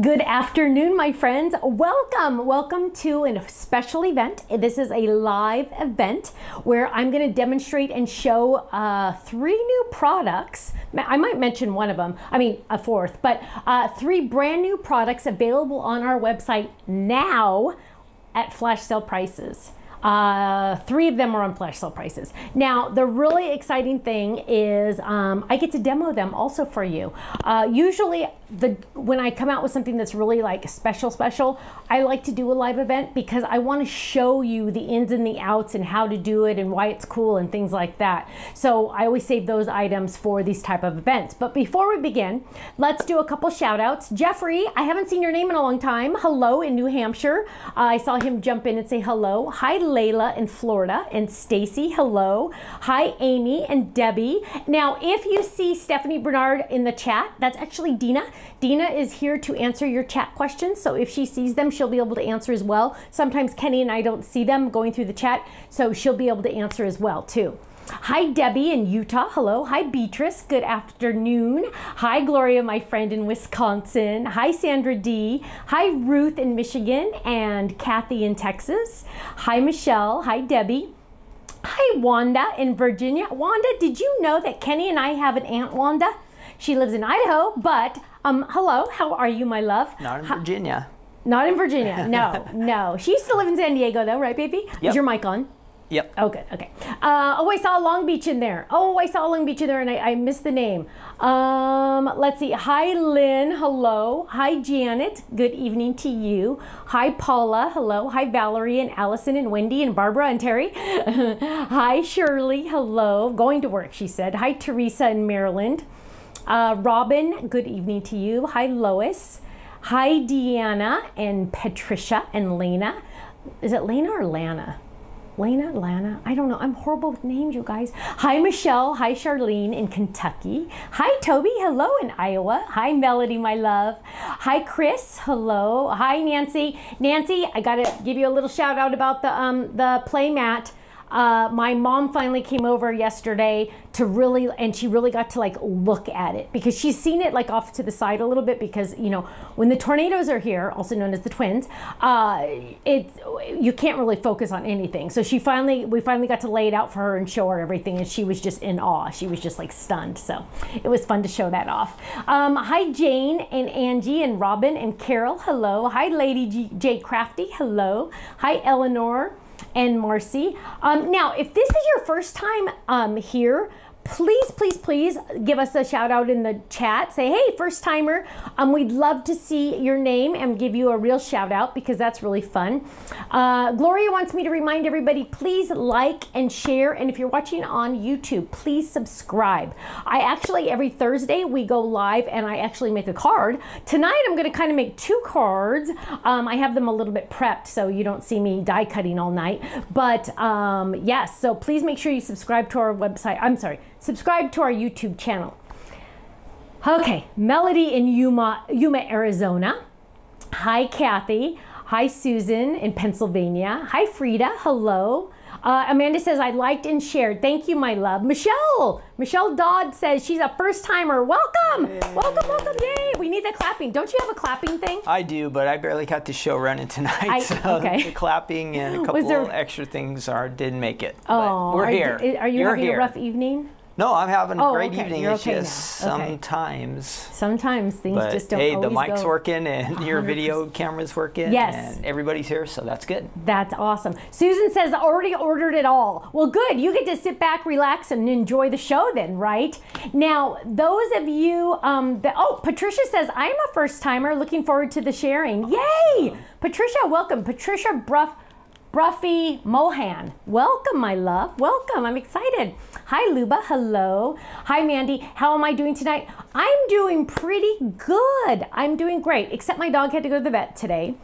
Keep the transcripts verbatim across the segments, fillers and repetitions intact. Good afternoon, my friends. Welcome, welcome to a special event. This is a live event where I'm going to demonstrate and show uh, three new products. I might mention one of them, I mean a fourth, but uh, three brand new products available on our website now at flash sale prices. Uh, three of them are on flash sale prices. Now, the really exciting thing is um, I get to demo them also for you. Uh, usually, the when I come out with something that's really like special, special, I like to do a live event because I want to show you the ins and the outs and how to do it and why it's cool and things like that. So I always save those items for these type of events. But before we begin, let's do a couple shout outs. Jeffrey, I haven't seen your name in a long time. Hello in New Hampshire. Uh, I saw him jump in and say hello. Hi, Layla in Florida, and Stacy, hello. Hi, Amy and Debbie. Now, if you see Stephanie Barnard in the chat, that's actually Dina. Dina is here to answer your chat questions, so if she sees them, she'll be able to answer as well. Sometimes Kenny and I don't see them going through the chat, so she'll be able to answer as well, too. Hi, Debbie in Utah. Hello. Hi, Beatrice. Good afternoon. Hi, Gloria, my friend in Wisconsin. Hi, Sandra D. Hi, Ruth in Michigan and Kathy in Texas. Hi, Michelle. Hi, Debbie. Hi, Wanda in Virginia. Wanda, did you know that Kenny and I have an Aunt Wanda? She lives in Idaho, but um, hello. How are you, my love? Not in Virginia. Not in Virginia. No, no. She used to live in San Diego, though, right, baby? Yep. Is your mic on? Yep. Oh, good. Okay. Uh, oh, I saw Long Beach in there. Oh, I saw Long Beach in there, and I, I missed the name. Um, let's see. Hi, Lynn. Hello. Hi, Janet. Good evening to you. Hi, Paula. Hello. Hi, Valerie and Allison and Wendy and Barbara and Terry. Hi, Shirley. Hello. Going to work, she said. Hi, Teresa in Maryland. Uh, Robin. Good evening to you. Hi, Lois. Hi, Deanna and Patricia and Lena. Is it Lena or Lana? Lena, Lana, I don't know. I'm horrible with names, you guys. Hi, Michelle. Hi, Charlene in Kentucky. Hi, Toby. Hello in Iowa. Hi, Melody, my love. Hi, Chris. Hello. Hi, Nancy. Nancy, I got to give you a little shout out about the, um, the playmat. Uh, my mom finally came over yesterday to really, and she really got to like look at it because she's seen it like off to the side a little bit because, you know, when the tornadoes are here, also known as the twins, uh, it, you can't really focus on anything. So she finally, we finally got to lay it out for her and show her everything, and she was just in awe. She was just like stunned. So it was fun to show that off. Um, hi, Jane and Angie and Robin and Carol. Hello. Hi, Lady G J Crafty. Hello. Hi, Eleanor and Marcy. Um, now, if this is your first time um, here, please, please, please give us a shout out in the chat. Say, hey, first timer, um, we'd love to see your name and give you a real shout out because that's really fun. Uh, Gloria wants me to remind everybody, please like and share. And if you're watching on YouTube, please subscribe. I actually, every Thursday we go live and I actually make a card. Tonight I'm going to kind of make two cards. Um, I have them a little bit prepped so you don't see me die cutting all night. But um, yes, yeah, so please make sure you subscribe to our website. I'm sorry. Subscribe to our YouTube channel. Okay, Melody in Yuma, Yuma, Arizona. Hi, Kathy. Hi, Susan in Pennsylvania. Hi, Frida. Hello. Uh, Amanda says, I liked and shared. Thank you, my love. Michelle. Michelle Dodd says she's a first timer. Welcome. Yay. Welcome, welcome. Yay. We need that clapping. Don't you have a clapping thing? I do, but I barely got the show running tonight. I, so okay. The clapping and a couple there... extra things are didn't make it. Oh, but we're are here. You, are you You're having here. a rough evening? No, I'm having a oh, great okay. evening. You're it's okay just okay. sometimes. Sometimes things but, just don't hey, always Hey, the mic's go. working and one hundred percent. Your video camera's working. Yes. And everybody's here, so that's good. That's awesome. Susan says, I already ordered it all. Well, good. You get to sit back, relax, and enjoy the show then, right? Now, those of you um, that, oh, Patricia says, I'm a first timer. Looking forward to the sharing. Awesome. Yay. Patricia, welcome. Patricia Bruff. Bruffy Mohan, welcome, my love. Welcome, I'm excited. Hi, Luba, hello. Hi, Mandy, how am I doing tonight? I'm doing pretty good. I'm doing great, except my dog had to go to the vet today,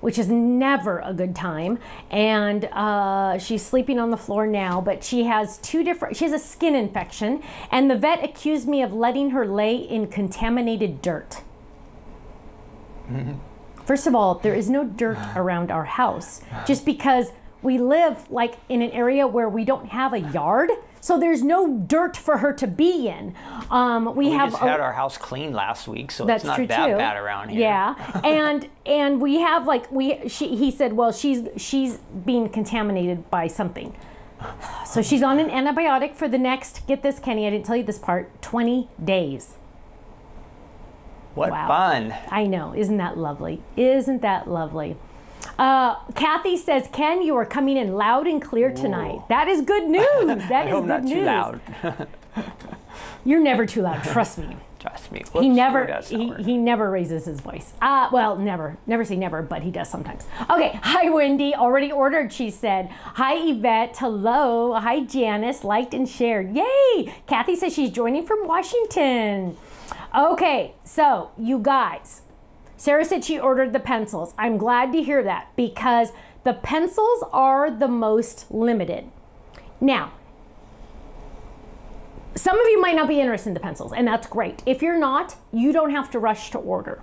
which is never a good time. And uh, she's sleeping on the floor now, but she has two different, she has a skin infection, and the vet accused me of letting her lay in contaminated dirt. Mm-hmm. First of all, there is no dirt around our house. Just because we live like in an area where we don't have a yard, so there's no dirt for her to be in. Um, we, we have just a, had our house cleaned last week, so that's it's not true that too. bad around here. Yeah, and and we have like we she he said, well, she's she's being contaminated by something, so she's on an antibiotic for the next, get this, Kenny, I didn't tell you this part, twenty days. What wow. fun! I know, isn't that lovely? Isn't that lovely? Uh, Kathy says, Ken, you are coming in loud and clear tonight. Ooh. That is good news. That is good not news. Too loud. You're never too loud. Trust me. Trust me. Whoops, he never he, he never raises his voice. Uh, well, never. Never say never, but he does sometimes. Okay. Hi, Wendy. Already ordered, she said. Hi, Yvette. Hello. Hi, Janice. Liked and shared. Yay. Kathy says she's joining from Washington. Okay. So, you guys. Sarah said she ordered the pencils. I'm glad to hear that because the pencils are the most limited. Now, some of you might not be interested in the pencils, and that's great. If you're not, you don't have to rush to order.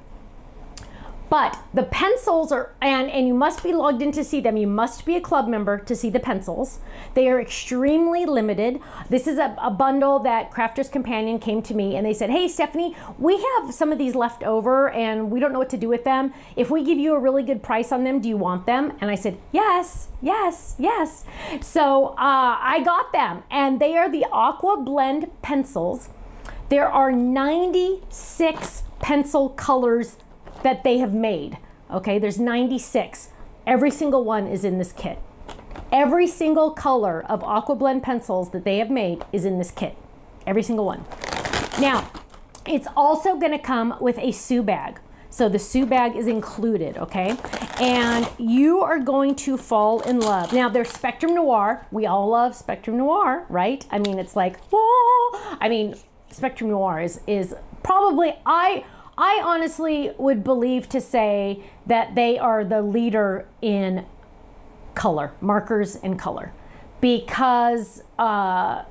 But the pencils are, and, and you must be logged in to see them. You must be a club member to see the pencils. They are extremely limited. This is a, a bundle that Crafter's Companion came to me and they said, hey, Stephanie, we have some of these left over and we don't know what to do with them. If we give you a really good price on them, do you want them? And I said, yes, yes, yes. So uh, I got them, and they are the Aqua Blend pencils. There are ninety-six pencil colors that they have made. Okay, there's ninety-six. Every single one is in this kit. Every single color of Aqua Blend pencils that they have made is in this kit. Every single one. Now, it's also gonna come with a Sue bag. So the Sue bag is included, okay? And you are going to fall in love. Now, they're Spectrum Noir. We all love Spectrum Noir, right? I mean, it's like, oh! I mean, Spectrum Noir is, is probably, I, I honestly would believe to say that they are the leader in color, markers and color, because uh,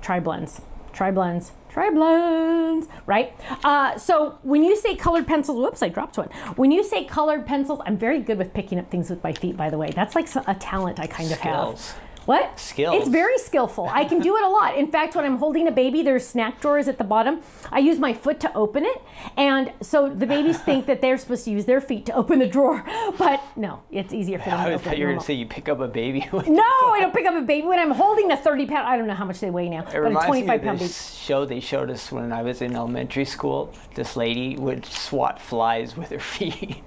tri blends, tri blends, tri blends, right? Uh, so when you say colored pencils, whoops, I dropped one. When you say colored pencils, I'm very good with picking up things with my feet, by the way. That's like a talent I kind of Skills. have. What? Skills. It's very skillful. I can do it a lot. In fact, when I'm holding a baby, there's snack drawers at the bottom. I use my foot to open it. And so the babies think that they're supposed to use their feet to open the drawer. But no, it's easier for them to open it. I thought you were going to say you pick up a baby. With no, I don't pick up a baby. When I'm holding a thirty pound, I don't know how much they weigh now. It reminds but a twenty-five me of this show they showed us when I was in elementary school. This lady would swat flies with her feet.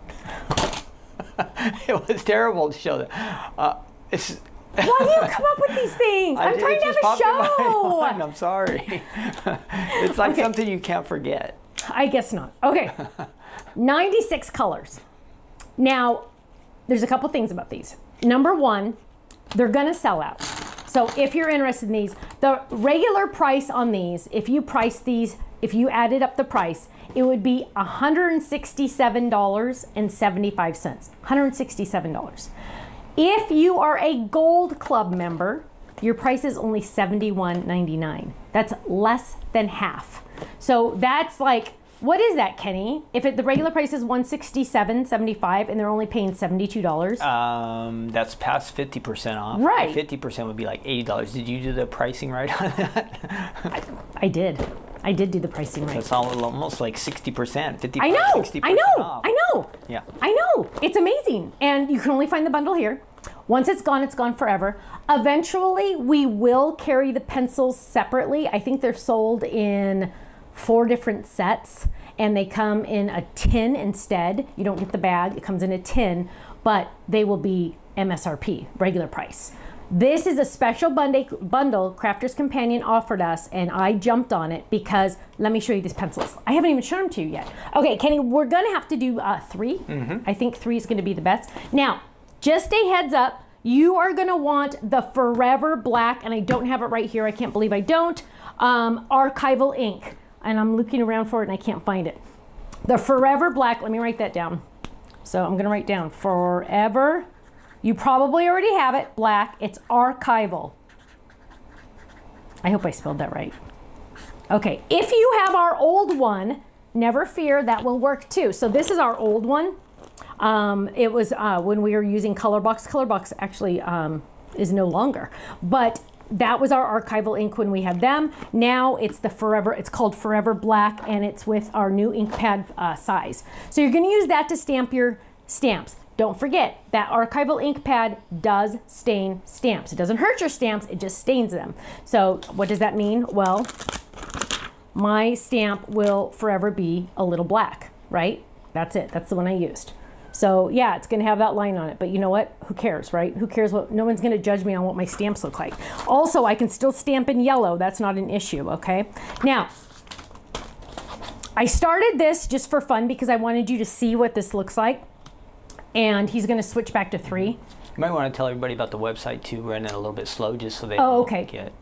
It was terrible to show that. Uh, it's... Why do you come up with these things? I'm trying to have a show. I'm sorry. It's like okay. something you can't forget. I guess not. Okay. ninety-six colors. Now, there's a couple things about these. Number one, they're going to sell out. So if you're interested in these, the regular price on these, if you price these, if you added up the price, it would be one hundred sixty-seven dollars and seventy-five cents. one hundred sixty-seven dollars. If you are a gold club member, your price is only seventy-one ninety-nine. That's less than half. So that's like, what is that, Kenny? If it, the regular price is one hundred sixty-seven seventy-five and they're only paying seventy-two dollars. Um, that's past fifty percent off. Right. fifty percent would be like eighty dollars. Did you do the pricing right on that? I, I did. I did do the pricing right. So it's almost like sixty percent, fifty percent, I know, sixty percent I know, off. I know, yeah. I know. It's amazing. And you can only find the bundle here. Once it's gone, it's gone forever. Eventually, we will carry the pencils separately. I think they're sold in four different sets, and they come in a tin instead. You don't get the bag. It comes in a tin, but they will be M S R P, regular price. This is a special bundle Crafter's Companion offered us, and I jumped on it because, let me show you these pencils. I haven't even shown them to you yet. Okay, Kenny, we're going to have to do uh, three. Mm-hmm. I think three is going to be the best. Now, just a heads up, you are going to want the Forever Black, and I don't have it right here. I can't believe I don't. Um, archival ink, and I'm looking around for it, and I can't find it. The Forever Black, let me write that down. So I'm going to write down Forever. You probably already have it, black. It's archival. I hope I spelled that right. Okay, if you have our old one, never fear, that will work too. So this is our old one. Um, it was uh, when we were using Colorbox. Colorbox actually um, is no longer, but that was our archival ink when we had them. Now it's the Forever, it's called Forever Black, and it's with our new ink pad uh, size. So you're gonna use that to stamp your stamps. Don't forget, that archival ink pad does stain stamps. It doesn't hurt your stamps, it just stains them. So what does that mean? Well, my stamp will forever be a little black, right? That's it, that's the one I used. So yeah, it's gonna have that line on it, but you know what? Who cares, right? Who cares what, no one's gonna judge me on what my stamps look like. Also, I can still stamp in yellow, that's not an issue, okay? Now, I started this just for fun because I wanted you to see what this looks like, and he's gonna switch back to three. You might wanna tell everybody about the website too, we're in it a little bit slow just so they oh, okay. don't get.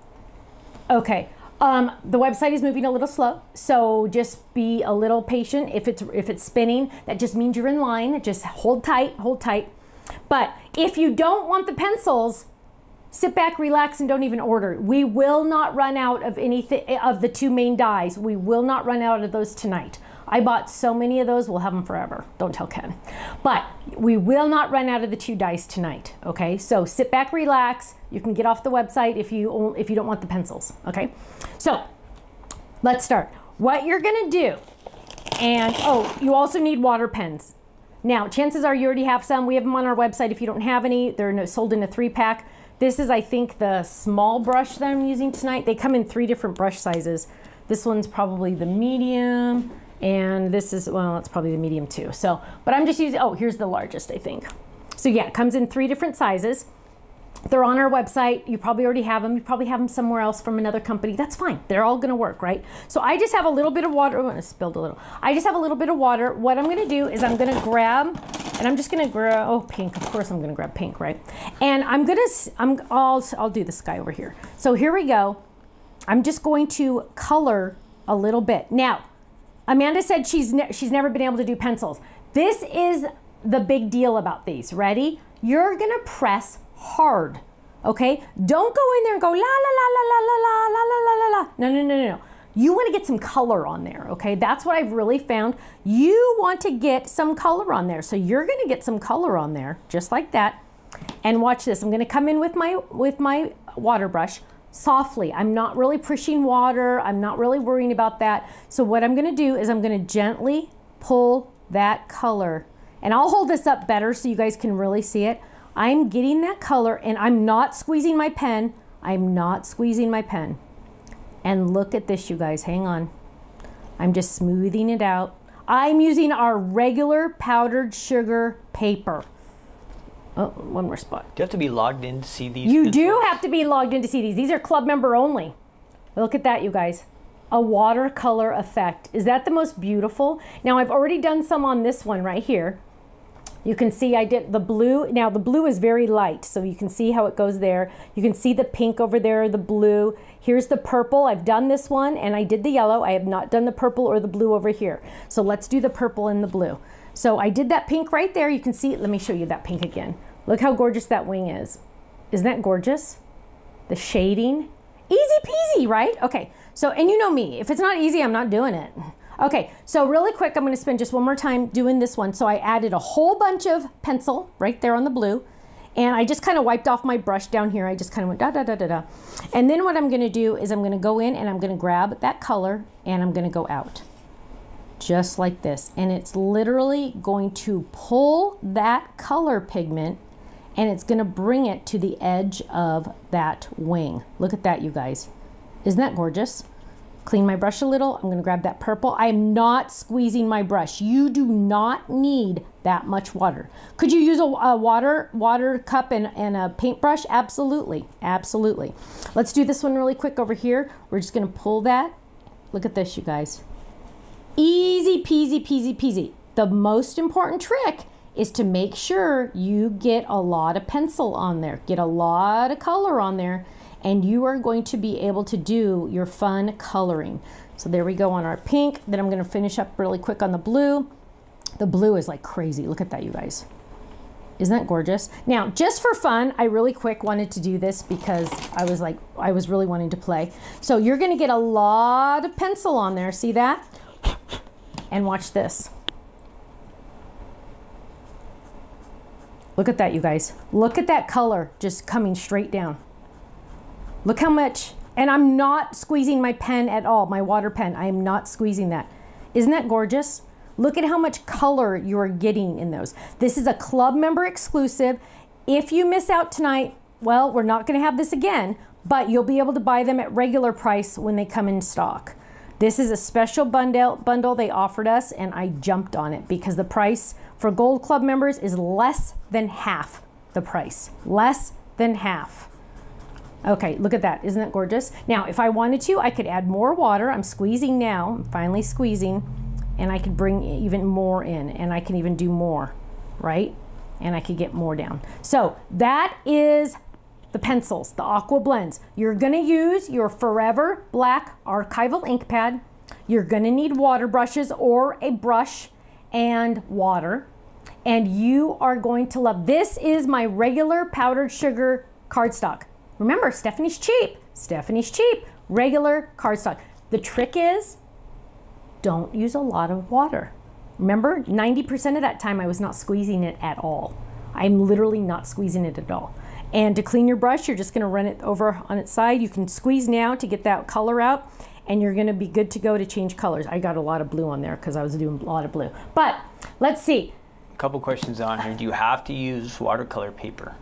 Okay. Um, the website is moving a little slow, so just be a little patient. If it's if it's spinning, that just means you're in line. Just hold tight, hold tight. But if you don't want the pencils, sit back, relax, and don't even order. We will not run out of anything of the two main dies. We will not run out of those tonight. I bought so many of those, we'll have them forever. Don't tell Ken. But we will not run out of the two dies tonight, okay? So sit back, relax. You can get off the website if you, if you don't want the pencils, okay? So let's start. What you're gonna do, and oh, you also need water pens. Now, chances are you already have some. We have them on our website if you don't have any. They're sold in a three pack. This is, I think, the small brush that I'm using tonight. They come in three different brush sizes. This one's probably the medium. And this is, well, it's probably the medium too. So, but I'm just using, oh, here's the largest, I think. So yeah, it comes in three different sizes. They're on our website. You probably already have them. You probably have them somewhere else from another company. That's fine. They're all going to work, right? So I just have a little bit of water. Oh, I spilled a little. I just have a little bit of water. What I'm going to do is I'm going to grab, and I'm just going to grab, oh, pink. Of course I'm going to grab pink, right? And I'm going to, I'm, I'll, I'll do this guy over here. So here we go. I'm just going to color a little bit. Now, Amanda said she's, ne she's never been able to do pencils. This is the big deal about these. Ready? You're gonna press hard, okay? Don't go in there and go la la la la la la la la la la la. No, no, no, no, no. You wanna get some color on there, okay? That's what I've really found. You want to get some color on there. So you're gonna get some color on there, just like that. And watch this, I'm gonna come in with my, with my water brush. Softly. I'm not really pushing water. I'm not really worrying about that. So what I'm going to do is I'm going to gently pull that color. And I'll hold this up better so you guys can really see it. I'm getting that color and I'm not squeezing my pen. I'm not squeezing my pen. And look at this, you guys. Hang on. I'm just smoothing it out. I'm using our regular powdered sugar paper. Oh, one more spot. Do you have to be logged in to see these? You do have to be logged in to see these. These are club member only. Look at that, you guys. A watercolor effect. Is that the most beautiful? Now, I've already done some on this one right here. You can see I did the blue. Now, the blue is very light, so you can see how it goes there. You can see the pink over there, the blue. Here's the purple. I've done this one, and I did the yellow. I have not done the purple or the blue over here. So let's do the purple and the blue. So I did that pink right there. You can see it. Let me show you that pink again. Look how gorgeous that wing is. Isn't that gorgeous? The shading. Easy peasy, right? Okay, so, and you know me. If it's not easy, I'm not doing it. Okay, so really quick, I'm gonna spend just one more time doing this one. So I added a whole bunch of pencil right there on the blue, and I just kind of wiped off my brush down here. I just kind of went da, da, da, da, da. And then what I'm gonna do is I'm gonna go in and I'm gonna grab that color and I'm gonna go out. Just like this. And it's literally going to pull that color pigment and it's gonna bring it to the edge of that wing. Look at that, you guys. Isn't that gorgeous? Clean my brush a little. I'm gonna grab that purple. I am not squeezing my brush. You do not need that much water. Could you use a, a water water cup and, and a paintbrush? Absolutely, absolutely. Let's do this one really quick over here. We're just gonna pull that. Look at this, you guys. Easy peasy, peasy, peasy. The most important trick is to make sure you get a lot of pencil on there, get a lot of color on there, and you are going to be able to do your fun coloring. So there we go on our pink. Then I'm gonna finish up really quick on the blue. The blue is like crazy. Look at that, you guys. Isn't that gorgeous? Now, just for fun, I really quick wanted to do this because I was like, I was really wanting to play. So you're gonna get a lot of pencil on there. See that? And watch this. Look at that, you guys. Look at that color just coming straight down. Look how much, and I'm not squeezing my pen at all, my water pen. I am not squeezing that. Isn't that gorgeous? Look at how much color you're getting in those. This is a club member exclusive. If you miss out tonight, well, we're not gonna have this again, but you'll be able to buy them at regular price when they come in stock. This is a special bundle, bundle they offered us, and I jumped on it because the price for Gold Club members is less than half the price. Less than half. Okay, look at that. Isn't that gorgeous? Now, if I wanted to, I could add more water. I'm squeezing now. I'm finally squeezing, and I could bring even more in, and I can even do more, right? And I could get more down. So that is the pencils, the Aqua Blends. You're gonna use your Forever Black Archival Ink Pad. You're gonna need water brushes or a brush and water. And you are going to love, this is my regular powdered sugar cardstock. Remember, Stephanie's cheap, Stephanie's cheap, regular cardstock. The trick is, don't use a lot of water. Remember, ninety percent of that time I was not squeezing it at all. I'm literally not squeezing it at all. And to clean your brush, you're just gonna run it over on its side. You can squeeze now to get that color out, and you're gonna be good to go to change colors. I got a lot of blue on there because I was doing a lot of blue. But let's see. A couple questions on here. Do you have to use watercolor paper?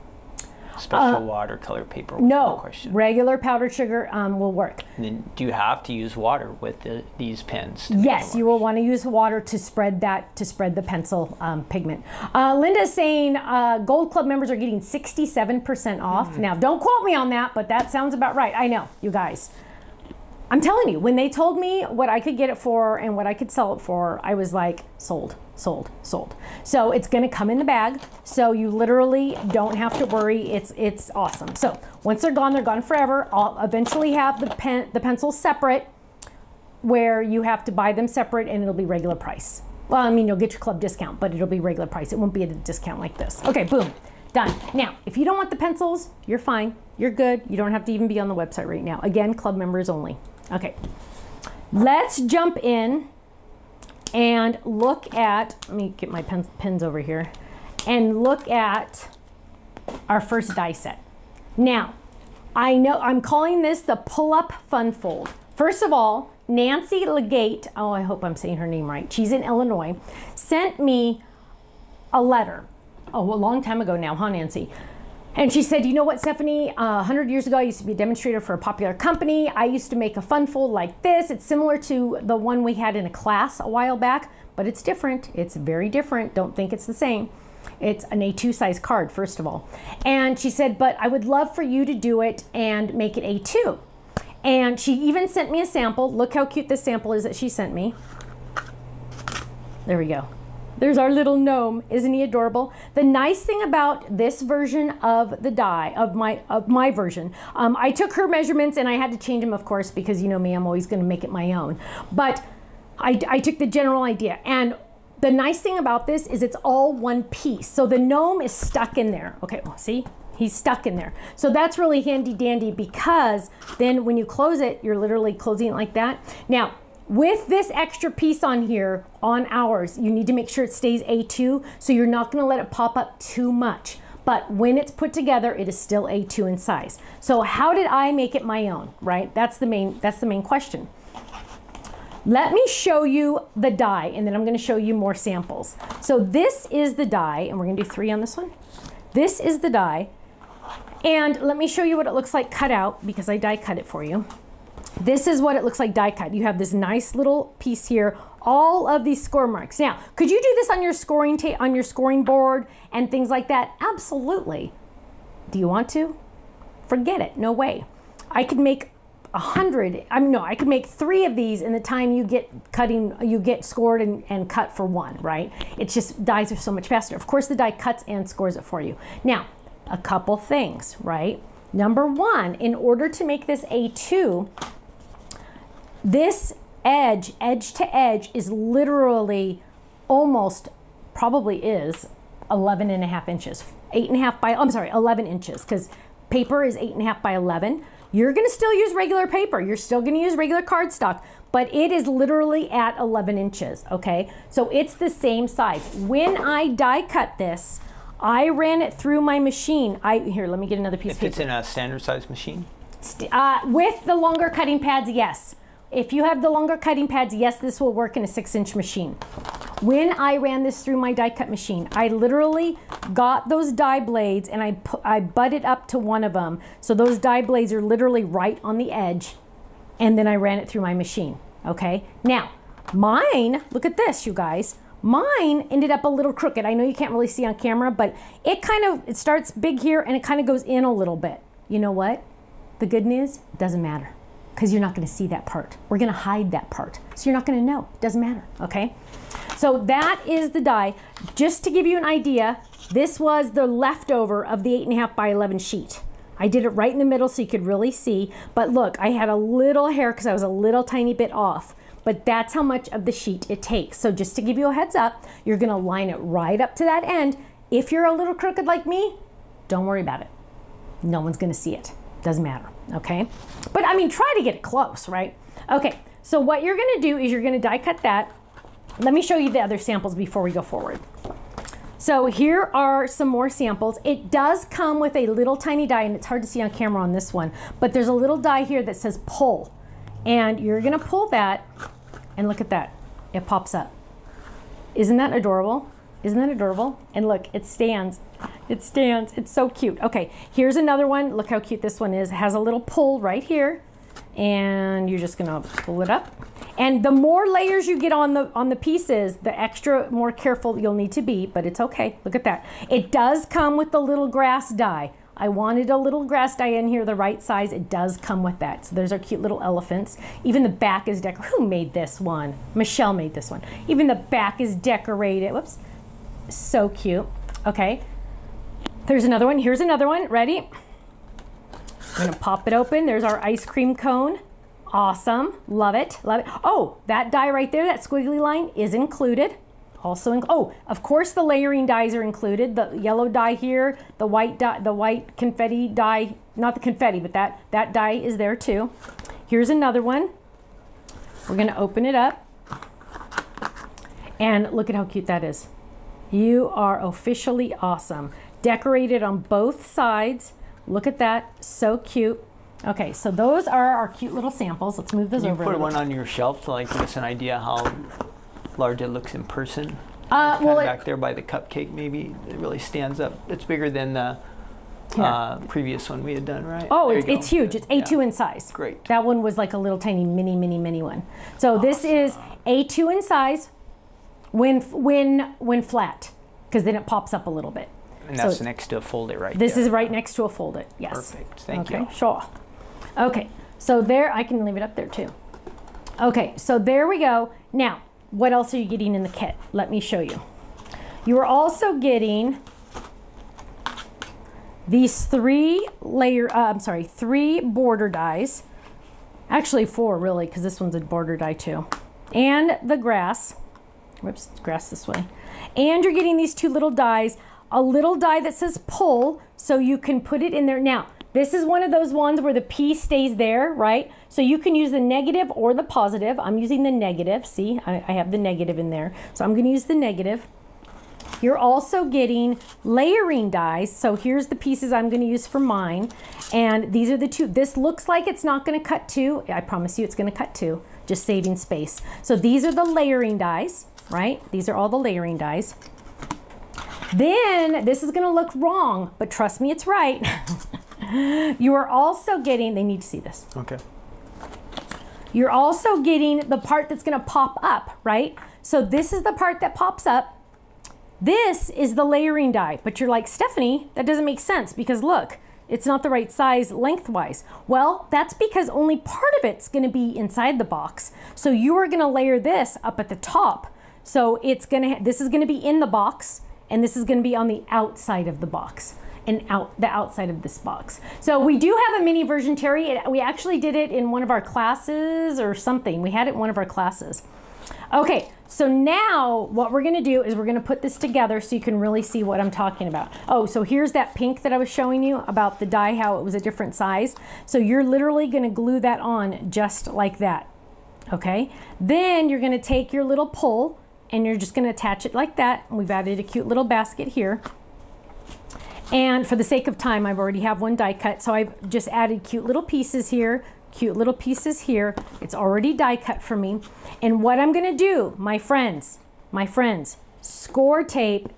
Special uh, watercolor paper? No, question. Regular powdered sugar um, will work. And then do you have to use water with the, these pens? Yes, you will want to use water to spread that, to spread the pencil um, pigment. Uh, Linda's saying uh, Gold Club members are getting sixty-seven percent off. Mm. Now, don't quote me on that, but that sounds about right. I know, you guys. I'm telling you, when they told me what I could get it for and what I could sell it for, I was like, sold, sold, sold. So it's gonna come in the bag, so you literally don't have to worry. It's it's awesome. So once they're gone, they're gone forever. I'll eventually have the pen, the pencils separate, where you have to buy them separate, and it'll be regular price. Well, I mean, you'll get your club discount, but it'll be regular price. It won't be at a discount like this. Okay, boom. Done. Now, if you don't want the pencils, you're fine. You're good. You don't have to even be on the website right now. Again, club members only. Okay, let's jump in and look at, let me get my pen, pens over here, and look at our first die set. Now, I know I'm calling this the pull-up fun fold. First of all, Nancy Legate, oh, I hope I'm saying her name right, she's in Illinois, sent me a letter. Oh, a long time ago now, huh, Nancy? And she said, you know what, Stephanie, uh, one hundred years ago, I used to be a demonstrator for a popular company. I used to make a fun fold like this. It's similar to the one we had in a class a while back, but it's different. It's very different. Don't think it's the same. It's an A two size card, first of all. And she said, but I would love for you to do it and make it A two. And she even sent me a sample. Look how cute this sample is that she sent me. There we go. There's our little gnome. Isn't he adorable? The nice thing about this version of the die, of my of my version, um, I took her measurements and I had to change them, of course, because you know me, I'm always gonna make it my own. But I, I took the general idea. And the nice thing about this is it's all one piece. So the gnome is stuck in there. Okay, well, see? He's stuck in there. So that's really handy dandy, because then when you close it, you're literally closing it like that. Now, with this extra piece on here, on ours, you need to make sure it stays A two, so you're not gonna let it pop up too much. But when it's put together, it is still A two in size. So how did I make it my own, right? That's the main, that's the main question. Let me show you the die, and then I'm gonna show you more samples. So this is the die, and we're gonna do three on this one. This is the die, and let me show you what it looks like cut out, because I die cut it for you. This is what it looks like die cut. You have this nice little piece here, all of these score marks. Now, could you do this on your scoring ta on your scoring board and things like that? Absolutely. Do you want to? Forget it, no way. I could make a hundred, I mean, no, I could make three of these in the time you get cutting, you get scored and, and cut for one, right? It's just, dies are so much faster. Of course the die cuts and scores it for you. Now, a couple things, right? Number one, in order to make this A two, this edge, edge to edge, is literally almost, probably is, eleven and a half inches. Eight and a half by, I'm sorry, eleven inches, because paper is eight and a half by eleven. You're gonna still use regular paper. You're still gonna use regular cardstock, but it is literally at eleven inches, okay? So it's the same size. When I die cut this, I ran it through my machine. I here, let me get another piece if of paper. If it's in a standard size machine? St uh, with the longer cutting pads, yes. If you have the longer cutting pads, yes, this will work in a six inch machine. When I ran this through my die cut machine, I literally got those die blades and I, put, I butted up to one of them. So those die blades are literally right on the edge. And then I ran it through my machine, okay? Now, mine, look at this, you guys. Mine ended up a little crooked. I know you can't really see on camera, but it kind of, it starts big here and it kind of goes in a little bit. You know what? The good news, it doesn't matter, because you're not going to see that part. We're going to hide that part. So you're not going to know. It doesn't matter, okay? So that is the die. Just to give you an idea, this was the leftover of the eight and a half by eleven sheet. I did it right in the middle so you could really see. But look, I had a little hair because I was a little tiny bit off. But that's how much of the sheet it takes. So just to give you a heads up, you're going to line it right up to that end. If you're a little crooked like me, don't worry about it. No one's going to see it. Doesn't matter, okay? But I mean, try to get it close, right? Okay, so what you're gonna do is you're gonna die cut that. Let me show you the other samples before we go forward. So here are some more samples. It does come with a little tiny die, and it's hard to see on camera on this one, but there's a little die here that says pull. And you're gonna pull that, and look at that, it pops up. Isn't that adorable? Isn't that adorable? And look, it stands. It stands. It's so cute. Okay, here's another one. Look how cute this one is. It has a little pull right here, and you're just gonna pull it up. And the more layers you get on the on the pieces, the extra more careful you'll need to be, but it's okay. Look at that. It does come with the little grass die. I wanted a little grass die in here, the right size. It does come with that. So there's our cute little elephants. Even the back is decorated. Who made this one? Michelle made this one. Even the back is decorated. Whoops. So cute. Okay. There's another one. Here's another one. Ready? I'm going to pop it open. There's our ice cream cone. Awesome. Love it. Love it. Oh, that die right there, that squiggly line is included. Also, in oh, of course the layering dies are included. The yellow die here, the white die, the white confetti die, not the confetti, but that, that die is there too. Here's another one. We're going to open it up. And look at how cute that is. You are officially awesome. Decorated on both sides. Look at that, so cute. Okay, so those are our cute little samples. Let's move those over. Can you put one on your shelf to like give us an idea how large it looks in person? Uh, well, back there by the cupcake maybe, it really stands up. It's bigger than the uh, previous one we had done, right? Oh, it's, it's huge. It's A two yeah. in size. Great. That one was like a little tiny mini, mini, mini one. So awesome. This is A two in size. When, when, when flat, because then it pops up a little bit. And that's so next to a fold it right this there. This is right next to a fold it, yes. Perfect, thank okay. you. Sure. Okay, so there, I can leave it up there too. Okay, so there we go. Now, what else are you getting in the kit? Let me show you. You are also getting these three layer, uh, I'm sorry, three border dies. Actually four really, because this one's a border die too. And the grass. Whoops, grass this way. And you're getting these two little dies. A little die that says pull, so you can put it in there. Now, this is one of those ones where the P stays there, right? So you can use the negative or the positive. I'm using the negative. See, I, I have the negative in there. So I'm going to use the negative. You're also getting layering dies. So here's the pieces I'm going to use for mine. And these are the two. This looks like it's not going to cut two. I promise you it's going to cut two. Just saving space. So these are the layering dies. Right? These are all the layering dies. Then this is going to look wrong, but trust me, it's right. You are also getting, they need to see this. Okay. You're also getting the part that's going to pop up, right? So this is the part that pops up. This is the layering die, but you're like, Stephanie, that doesn't make sense because look, it's not the right size lengthwise. Well, that's because only part of it's going to be inside the box. So you are going to layer this up at the top. So it's gonna, this is gonna be in the box, and this is gonna be on the outside of the box, and out the outside of this box. So we do have a mini version, Terry. It, we actually did it in one of our classes or something. We had it in one of our classes. Okay, so now what we're gonna do is we're gonna put this together so you can really see what I'm talking about. Oh, so here's that pink that I was showing you about the die, how it was a different size. So you're literally gonna glue that on just like that, okay? Then you're gonna take your little pull, and you're just going to attach it like that. We've added a cute little basket here. And for the sake of time, I've already have one die cut, so I've just added cute little pieces here, cute little pieces here. It's already die cut for me. And what I'm gonna do, my friends, my friends, score tape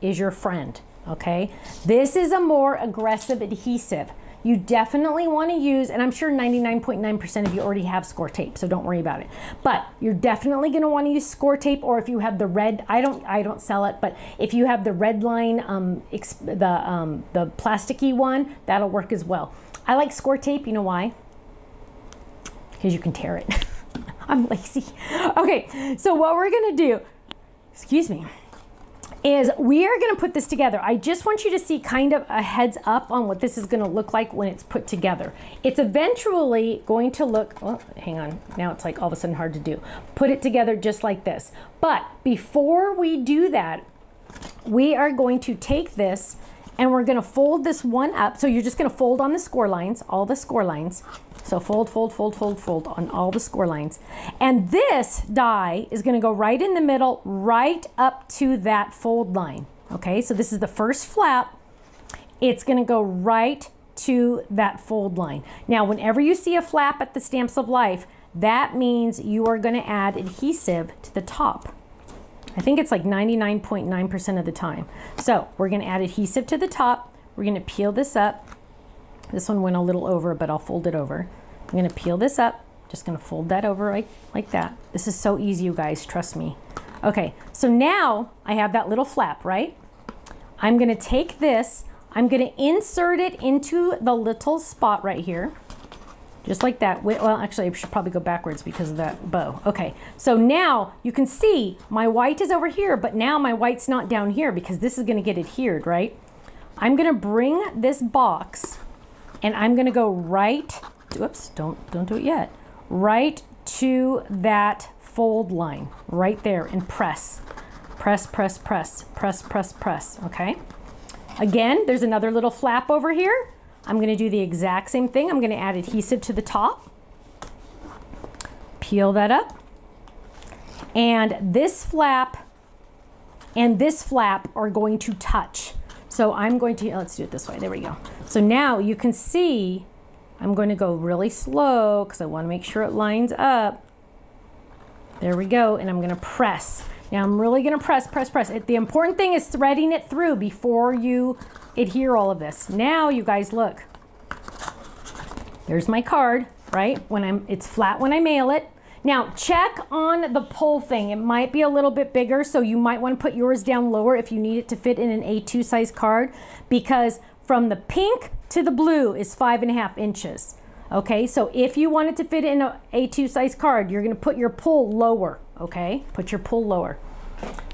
is your friend, okay? This is a more aggressive adhesive. You definitely want to use, and I'm sure ninety-nine point nine percent of you already have score tape, so don't worry about it. But you're definitely going to want to use score tape, or if you have the red, I don't, I don't sell it, but if you have the red line, um, the um, the plasticky one, that'll work as well. I like score tape. You know why? Because you can tear it. I'm lazy. Okay, so what we're gonna do, excuse me, is we are gonna put this together. I just want you to see kind of a heads up on what this is gonna look like when it's put together. It's eventually going to look, oh, hang on, now it's like all of a sudden hard to do. Put it together just like this. But before we do that, we are going to take this and we're gonna fold this one up. So you're just gonna fold on the score lines, all the score lines. So fold, fold, fold, fold, fold on all the score lines. And this die is gonna go right in the middle, right up to that fold line. Okay, so this is the first flap. It's gonna go right to that fold line. Now, whenever you see a flap at the Stamps of Life, that means you are gonna add adhesive to the top. I think it's like ninety-nine point nine percent of the time. So we're gonna add adhesive to the top. We're gonna peel this up. This one went a little over, but I'll fold it over. I'm gonna peel this up. Just gonna fold that over like, like that. This is so easy, you guys, trust me. Okay, so now I have that little flap, right? I'm gonna take this, I'm gonna insert it into the little spot right here. Just like that. Well, actually, I should probably go backwards because of that bow. Okay, so now you can see my white is over here, but now my white's not down here because this is gonna get adhered, right? I'm gonna bring this box and I'm gonna go right, whoops, don't, don't do it yet, right to that fold line, right there, and press. Press, press, press, press, press, press, okay? Again, there's another little flap over here. I'm gonna do the exact same thing. I'm gonna add adhesive to the top, peel that up, and this flap and this flap are going to touch. So I'm going to, let's do it this way, there we go. So now you can see, I'm gonna go really slow because I wanna make sure it lines up. There we go, and I'm gonna press. Now I'm really gonna press, press, press. It, the important thing is threading it through before you adhere all of this. Now you guys look, there's my card, right? When I'm, it's flat when I mail it. Now check on the pull thing. It might be a little bit bigger, so you might wanna put yours down lower if you need it to fit in an A two size card, because from the pink to the blue is five and a half inches. Okay, so if you wanted to fit in an A two size card, you're gonna put your pull lower, okay? Put your pull lower.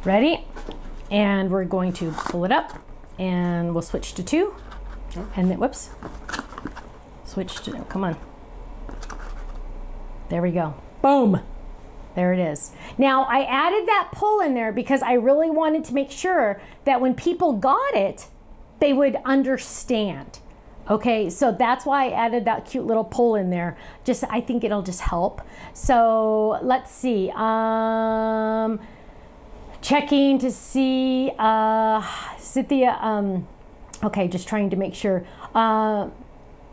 Ready? And we're going to pull it up, and we'll switch to two, and then, whoops, switch to, oh, come on. There we go, boom, there it is. Now, I added that pull in there because I really wanted to make sure that when people got it, they would understand. Okay, so that's why I added that cute little pull in there. Just, I think it'll just help. So let's see. Um, checking to see, uh, Cynthia, um, okay, just trying to make sure. Uh,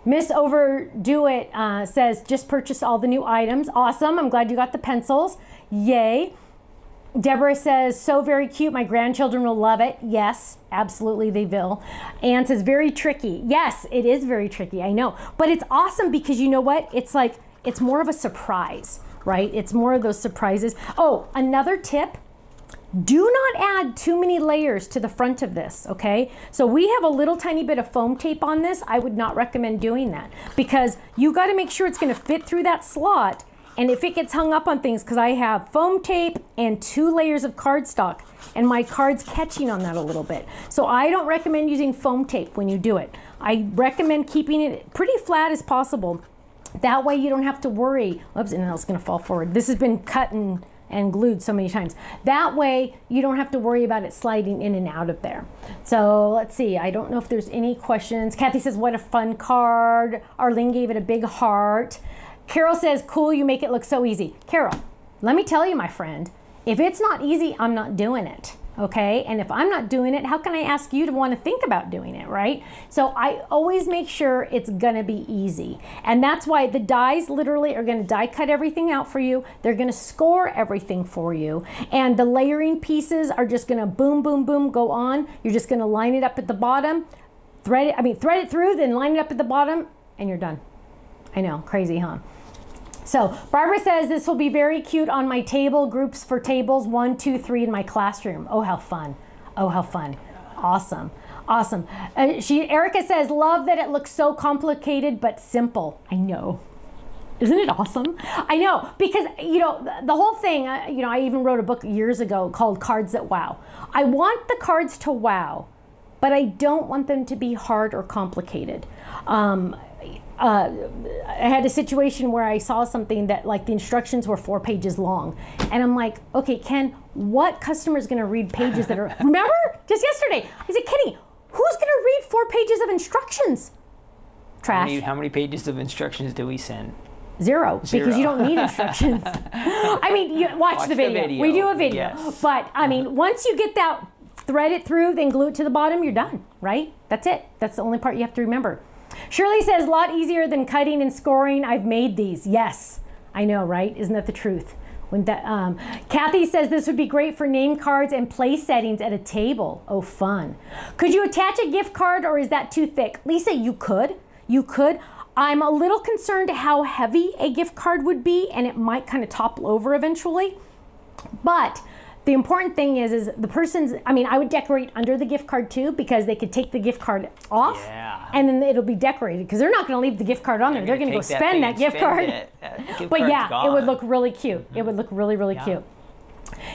Miss Overdo It uh, says, just purchased all the new items. Awesome, I'm glad you got the pencils. Yay. Deborah says, so very cute. My grandchildren will love it. Yes, absolutely they will. Anne says, very tricky. Yes, it is very tricky, I know. But it's awesome because you know what? It's like, it's more of a surprise, right? It's more of those surprises. Oh, another tip. Do not add too many layers to the front of this, okay? So we have a little tiny bit of foam tape on this. I would not recommend doing that because you gotta make sure it's gonna fit through that slot. And if it gets hung up on things, because I have foam tape and two layers of cardstock, and my card's catching on that a little bit. So I don't recommend using foam tape when you do it. I recommend keeping it pretty flat as possible. That way you don't have to worry. Oops, and now it's gonna fall forward. This has been cut and, and glued so many times. That way you don't have to worry about it sliding in and out of there. So let's see, I don't know if there's any questions. Kathy says, what a fun card. Arlene gave it a big heart. Carol says, cool, you make it look so easy. Carol, let me tell you, my friend, if it's not easy, I'm not doing it, okay? And if I'm not doing it, how can I ask you to want to think about doing it, right? So I always make sure it's gonna be easy. And that's why the dies literally are gonna die cut everything out for you. They're gonna score everything for you. And the layering pieces are just gonna boom, boom, boom, go on. You're just gonna line it up at the bottom, thread it, I mean, thread it through, then line it up at the bottom, and you're done. I know, crazy, huh? So Barbara says, this will be very cute on my table, groups for tables, one, two, three in my classroom. Oh, how fun. Oh, how fun. Awesome. Awesome. Uh, she, Erica says, love that it looks so complicated but simple. I know. Isn't it awesome? I know, because, you know, the whole thing, uh, you know, I even wrote a book years ago called Cards That Wow. I want the cards to wow, but I don't want them to be hard or complicated. Um, Uh, I had a situation where I saw something that, like, the instructions were four pages long, and I'm like, okay, Ken, what customer is going to read pages that are, remember? Just yesterday, I said, Kenny, who's going to read four pages of instructions? Trash. How many, how many pages of instructions do we send? Zero, Zero, because you don't need instructions. I mean, you, watch, watch the, video. the video. We do a video. Yes. But, I mean, once you get that, thread it through, then glue it to the bottom, you're done, right? That's it. That's the only part you have to remember. Shirley says, a lot easier than cutting and scoring. I've made these. Yes, I know, right? Isn't that the truth? When that, um, Kathy says, this would be great for name cards and play settings at a table. Oh, fun. Could you attach a gift card, or is that too thick? Lisa, you could. You could. I'm a little concerned how heavy a gift card would be, and it might kind of topple over eventually. But the important thing is, is the person's, I mean, I would decorate under the gift card too, because they could take the gift card off, yeah, and then it'll be decorated, because they're not going to leave the gift card on there. They're going to go spend that gift card. But yeah, it would look really cute. It would look really, really cute.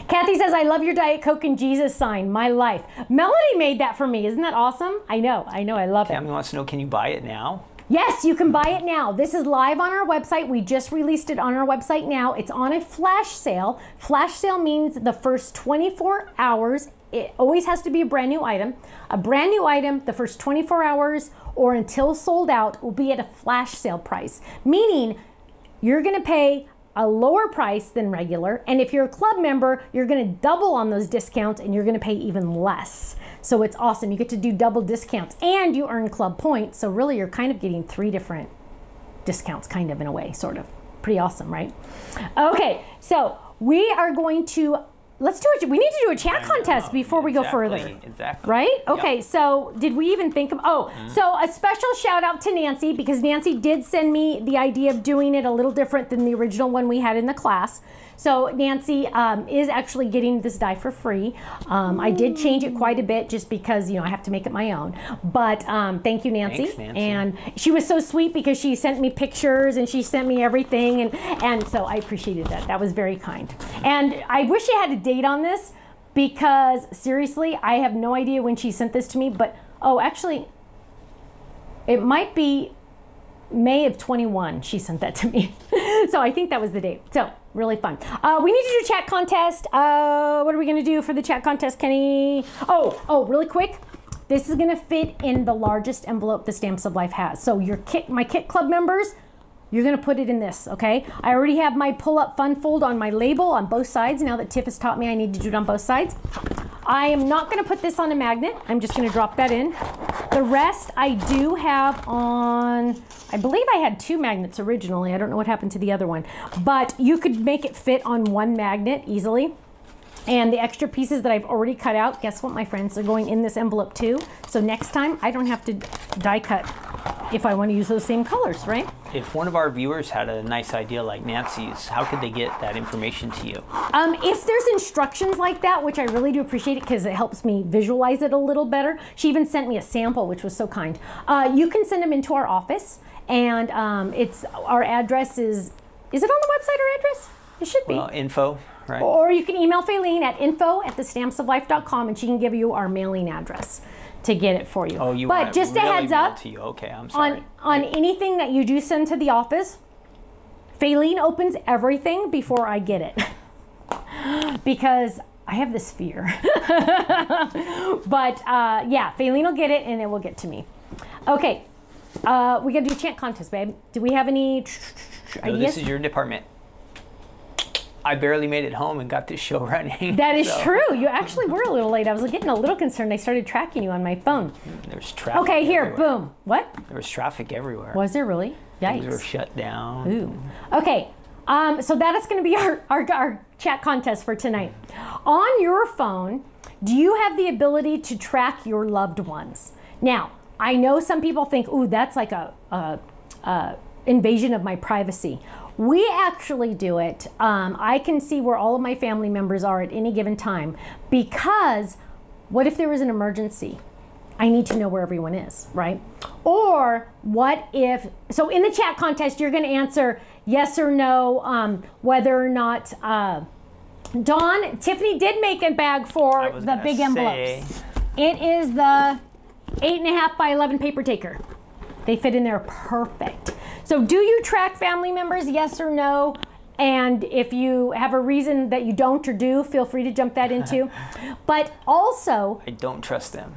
Kathy says, I love your Diet Coke and Jesus sign, my life. Melody made that for me. Isn't that awesome? I know, I know, I love it. Tammy wants to know, can you buy it now? Yes, you can buy it now. This is live on our website. We just released it on our website now. It's on a flash sale. Flash sale means the first twenty-four hours. It always has to be a brand new item. A brand new item, the first twenty-four hours or until sold out, will be at a flash sale price. Meaning you're going to pay a lower price than regular. And if you're a club member, you're going to double on those discounts, and you're going to pay even less. So it's awesome. You get to do double discounts, and you earn club points. So really, you're kind of getting three different discounts, kind of, in a way, sort of. Pretty awesome, right? Okay, so we are going to, let's do it. We need to do a chat contest before exactly, we go further. Exactly. Right? Okay, yep. So did we even think of, oh, mm-hmm. So a special shout out to Nancy, because Nancy did send me the idea of doing it a little different than the original one we had in the class. So Nancy um, is actually getting this die for free. Um, I did change it quite a bit, just because, you know, I have to make it my own. But um, thank you, Nancy. Thanks, Nancy. And she was so sweet, because she sent me pictures and she sent me everything. And, and so I appreciated that. That was very kind. And I wish I had a date on this, because seriously, I have no idea when she sent this to me. But, oh, actually, it might be May of twenty-one she sent that to me. So I think that was the date. So really fun. Uh, we need to do a chat contest. Uh, what are we going to do for the chat contest, Kenny? Oh, oh, really quick. This is going to fit in the largest envelope the Stamps of Life has. So your kit, my Kit Club members, you're going to put it in this, okay? I already have my pull-up fun fold on my label on both sides. Now that Tiff has taught me, I need to do it on both sides. I am not going to put this on a magnet. I'm just going to drop that in. The rest I do have on, I believe I had two magnets originally. I don't know what happened to the other one. But you could make it fit on one magnet easily. And the extra pieces that I've already cut out, guess what, my friends? They're going in this envelope too. So next time, I don't have to die cut if I want to use those same colors, right? If one of our viewers had a nice idea like Nancy's, how could they get that information to you? Um, if there's instructions like that, which I really do appreciate it, because it helps me visualize it a little better. She even sent me a sample, which was so kind. Uh, you can send them into our office, and um, it's, our address is, is it on the website, our address? It should be. Well, info. Right. Or you can email Faylene at info at the stamps of life dot com, and she can give you our mailing address to get it for you. Oh, you but just really a heads up to you. Okay, I'm sorry. on, on anything that you do send to the office, Faylene opens everything before I get it, because I have this fear. But uh, yeah, Faylene will get it, and it will get to me. Okay, uh, we gotta do a chant contest, babe. Do we have any ideas? No, this is your department. I barely made it home and got this show running. That is so true. You actually were a little late. I was getting a little concerned. I started tracking you on my phone. There's traffic. Okay, here, everywhere. Boom. What? There was traffic everywhere. Was there really? Yikes. Things were shut down. Ooh. Okay. Um, so that is going to be our, our, our chat contest for tonight. On your phone, do you have the ability to track your loved ones? Now, I know some people think, ooh, that's like a, a, a invasion of my privacy. We actually do it. Um, I can see where all of my family members are at any given time, because what if there was an emergency? I need to know where everyone is, right? Or what if, so in the chat contest, you're gonna answer yes or no, um, whether or not, uh, Dawn, Tiffany did make a bag for the big envelopes. It is the eight and a half by eleven paper taker. They fit in there perfect. So do you track family members, yes or no? And if you have a reason that you don't or do, feel free to jump that into. But also, I don't trust them.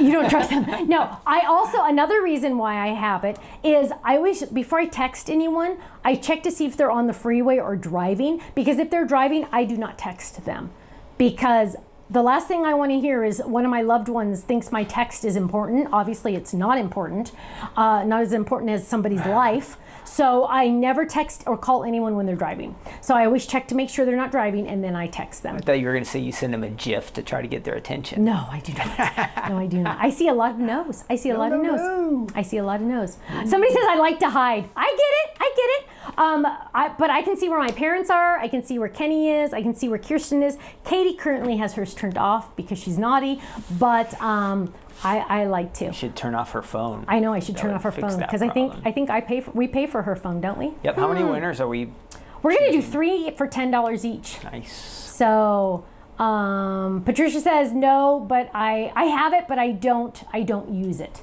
You don't trust them. No, I also, another reason why I have it is I always, before I text anyone, I check to see if they're on the freeway or driving, because if they're driving, I do not text them, because the last thing I want to hear is one of my loved ones thinks my text is important. Obviously, it's not important, uh, not as important as somebody's life. So I never text or call anyone when they're driving. So I always check to make sure they're not driving, and then I text them. I thought you were going to say you send them a GIF to try to get their attention. No, I do not. No, I do not. I see a lot of no's. I see a no, lot no, of no's. No. I see a lot of no's. Mm. Somebody says I like to hide. I get it. I get it. Um, I, but I can see where my parents are. I can see where Kenny is. I can see where Kirsten is. Katie currently has hers turned off because she's naughty, but um, I, I like to. You should turn off her phone. I know I should that turn off her phone, because I think I think I pay for, we pay for her phone, don't we? Yep. Hmm. How many winners are we? We're choosing? Gonna do three for ten dollars each. Nice. So um, Patricia says no, but I I have it, but I don't I don't use it.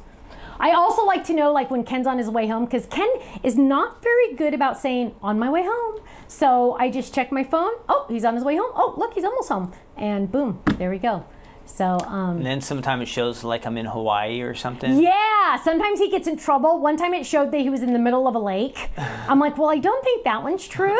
I also like to know, like, when Ken's on his way home, because Ken is not very good about saying, on my way home. So I just check my phone. Oh, he's on his way home. Oh, look, he's almost home. And boom, there we go. So, um, and then sometimes it shows, like, I'm in Hawaii or something. Yeah, sometimes he gets in trouble. One time it showed that he was in the middle of a lake. I'm like, well, I don't think that one's true.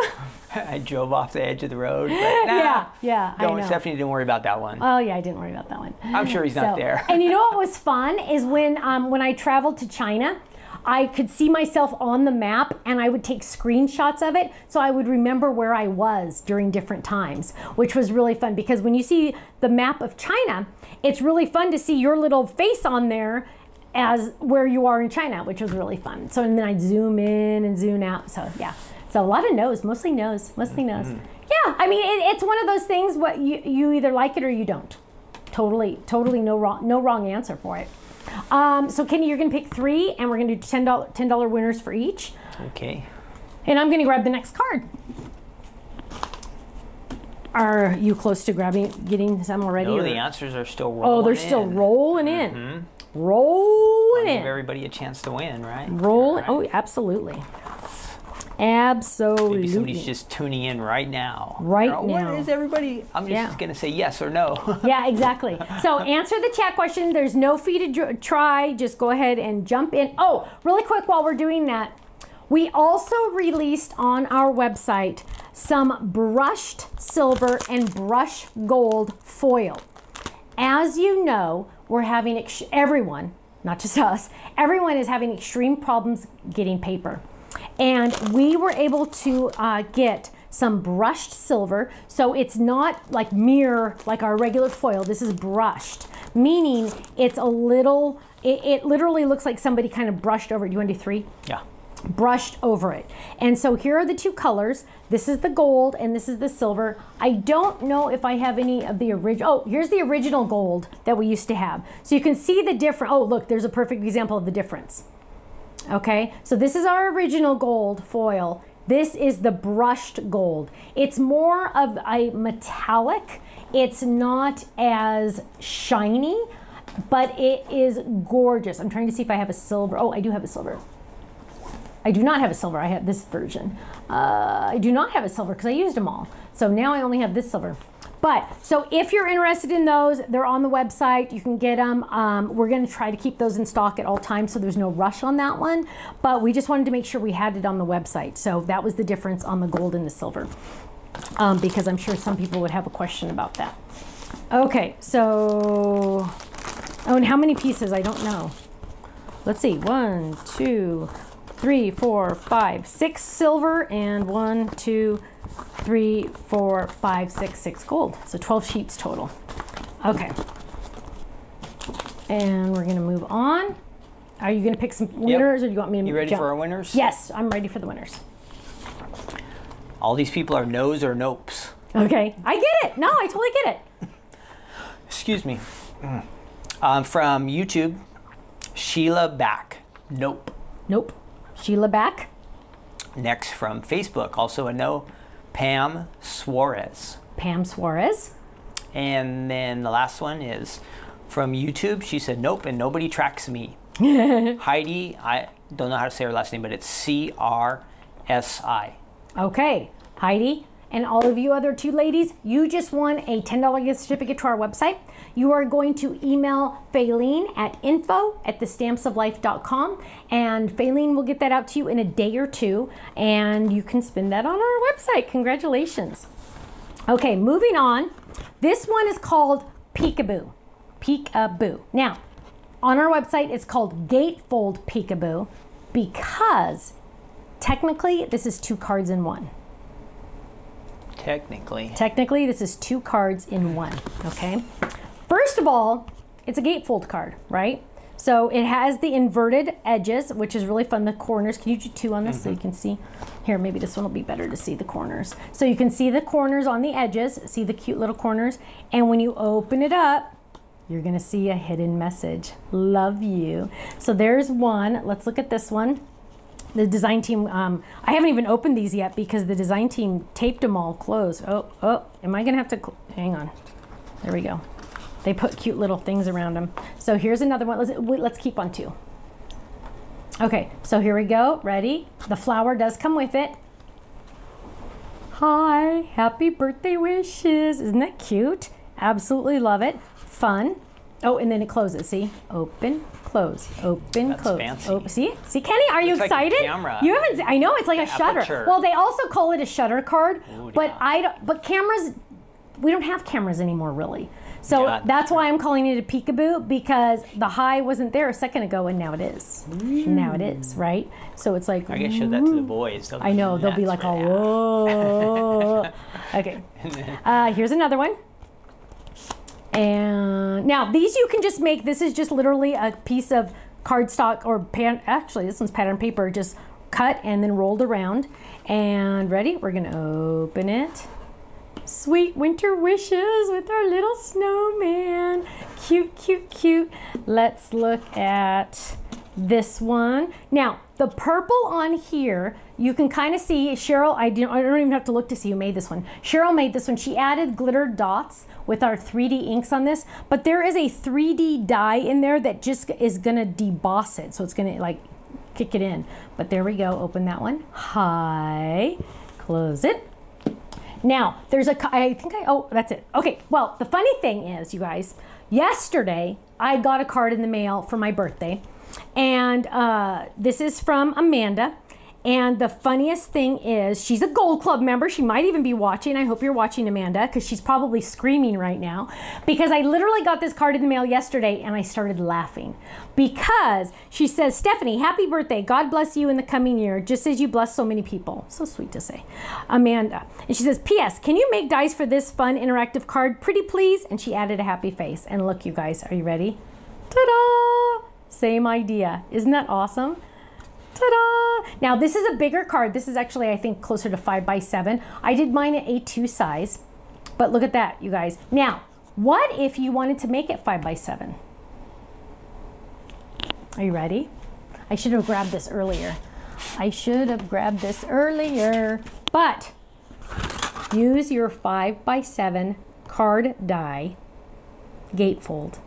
I drove off the edge of the road. But nah, yeah, yeah, I know. Stephanie didn't worry about that one. Oh, yeah, I didn't worry about that one. I'm sure he's so, not there. And you know what was fun is when, um, when I traveled to China, I could see myself on the map, and I would take screenshots of it, so I would remember where I was during different times, which was really fun, because when you see the map of China, it's really fun to see your little face on there as where you are in China, which was really fun. So and then I'd zoom in and zoom out, so yeah. So a lot of no's, mostly no's, mostly no's. Mm-hmm. Yeah, I mean, it, it's one of those things, what you, you either like it or you don't. Totally, totally no wrong, no wrong answer for it. Um, so Kenny, you're gonna pick three, and we're gonna do ten dollar winners for each. Okay. And I'm gonna grab the next card. Are you close to grabbing, getting some already? No, or? The answers are still rolling in. Oh, they're still in. rolling in. Mm-hmm. Rolling in. Give everybody a chance to win, right? Rolling, oh, absolutely. Absolutely. Maybe somebody's just tuning in right now. Right now. What is everybody? I'm just yeah. going to say yes or no. Yeah, exactly. So answer the chat question. There's no fee to try. Just go ahead and jump in. Oh, really quick while we're doing that, we also released on our website some brushed silver and brushed gold foil. As you know, we're having ex everyone, not just us, everyone is having extreme problems getting paper. And we were able to uh, get some brushed silver. So it's not like mirror, like our regular foil. This is brushed, meaning it's a little, it, it literally looks like somebody kind of brushed over it. You want to do three? Yeah. Brushed over it. And so here are the two colors. This is the gold and this is the silver. I don't know if I have any of the original. Oh, here's the original gold that we used to have. So you can see the difference. Oh, look, there's a perfect example of the difference. Okay, so this is our original gold foil. This is the brushed gold. It's more of a metallic. It's not as shiny, but it is gorgeous. I'm trying to see if I have a silver. Oh, I do have a silver. I do not have a silver. I have this version. Uh, I do not have a silver because I used them all. So now I only have this silver. But, so if you're interested in those, they're on the website. You can get them. Um, we're going to try to keep those in stock at all times, so there's no rush on that one. But we just wanted to make sure we had it on the website. So that was the difference on the gold and the silver. um, because I'm sure some people would have a question about that. Okay, so, oh, and how many pieces? I don't know. Let's see, one, two, three, four, five, six silver, and one, two, three, four, five, six, six gold. So twelve sheets total. Okay. And we're gonna move on. Are you gonna pick some winners, yep. or do you want me to? You ready jump? for our winners? Yes, I'm ready for the winners. All these people are no's or nopes. Okay, I get it. No, I totally get it. Excuse me. Um, from YouTube, Sheila Back. Nope. Nope. Sheila Back. Next from Facebook, also a no. Pam Suarez. Pam Suarez. And then the last one is from YouTube. She said nope, and nobody tracks me. Heidi, I don't know how to say her last name, but it's C R S I. Okay, Heidi. And all of you other two ladies, you just won a ten dollar gift certificate to our website. You are going to email Faylene at info at the stamps of life dot com, and Faylene will get that out to you in a day or two, and you can spend that on our website. Congratulations. Okay, moving on. This one is called Peekaboo. Peekaboo. Now, on our website, it's called Gatefold Peekaboo because technically this is two cards in one. Technically. Technically, this is two cards in one, okay? First of all, it's a gatefold card, right? So it has the inverted edges, which is really fun, the corners. Can you do two on this mm-hmm. so you can see? Here, maybe this one will be better to see the corners. So you can see the corners on the edges, see the cute little corners, and when you open it up, you're gonna see a hidden message. Love you. So there's one. Let's look at this one. The design team, um, I haven't even opened these yet because the design team taped them all closed. Oh, oh, am I gonna have to, hang on. There we go. They put cute little things around them. So here's another one. Let's, let's keep on two. Okay, so here we go, ready? The flower does come with it. Hi, happy birthday wishes. Isn't that cute? Absolutely love it, fun. Oh, and then it closes, see? Open. Close, open, That's close. Fancy. Oh, see, see, Kenny, are you it's excited? Like you haven't. I know it's like the a shutter. Aperture. Well, they also call it a shutter card, Ooh, but yeah. I don't. But cameras, we don't have cameras anymore, really. So yeah, that's why I'm calling it a peekaboo, because the high wasn't there a second ago, and now it is. Mm. Now it is, right? So it's like. I gotta show that to the boys. They'll I know they'll be like, oh. Okay. Uh, here's another one. And now these you can just make, this is just literally a piece of cardstock or pan, actually this one's pattern paper, just cut and then rolled around. And ready, we're gonna open it. Sweet winter wishes with our little snowman. Cute, cute, cute. Let's look at this one. Now, the purple on here, you can kind of see, Cheryl, I don't, I don't even have to look to see who made this one. Cheryl made this one. She added glitter dots with our three D inks on this, but there is a three D die in there that just is gonna deboss it. So it's gonna like kick it in. But there we go, open that one. Hi, close it. Now, there's a, I think I, oh, that's it. Okay, well, the funny thing is, you guys, yesterday I got a card in the mail for my birthday. And uh, this is from Amanda. And the funniest thing is, she's a Gold Club member. She might even be watching. I hope you're watching, Amanda, because she's probably screaming right now. Because I literally got this card in the mail yesterday, and I started laughing. Because she says, Stephanie, happy birthday. God bless you in the coming year, just as you bless so many people. So sweet to say. Amanda. And she says, P S, can you make dice for this fun interactive card? Pretty please. And she added a happy face. And look, you guys, are you ready? Ta-da! Same idea. Isn't that awesome? Ta-da! Now this is a bigger card. This is actually, I think, closer to five by seven. I did mine at A two size, but look at that, you guys. Now, what if you wanted to make it five by seven? Are you ready? I should have grabbed this earlier. I should have grabbed this earlier, but use your five by seven card die, gatefold,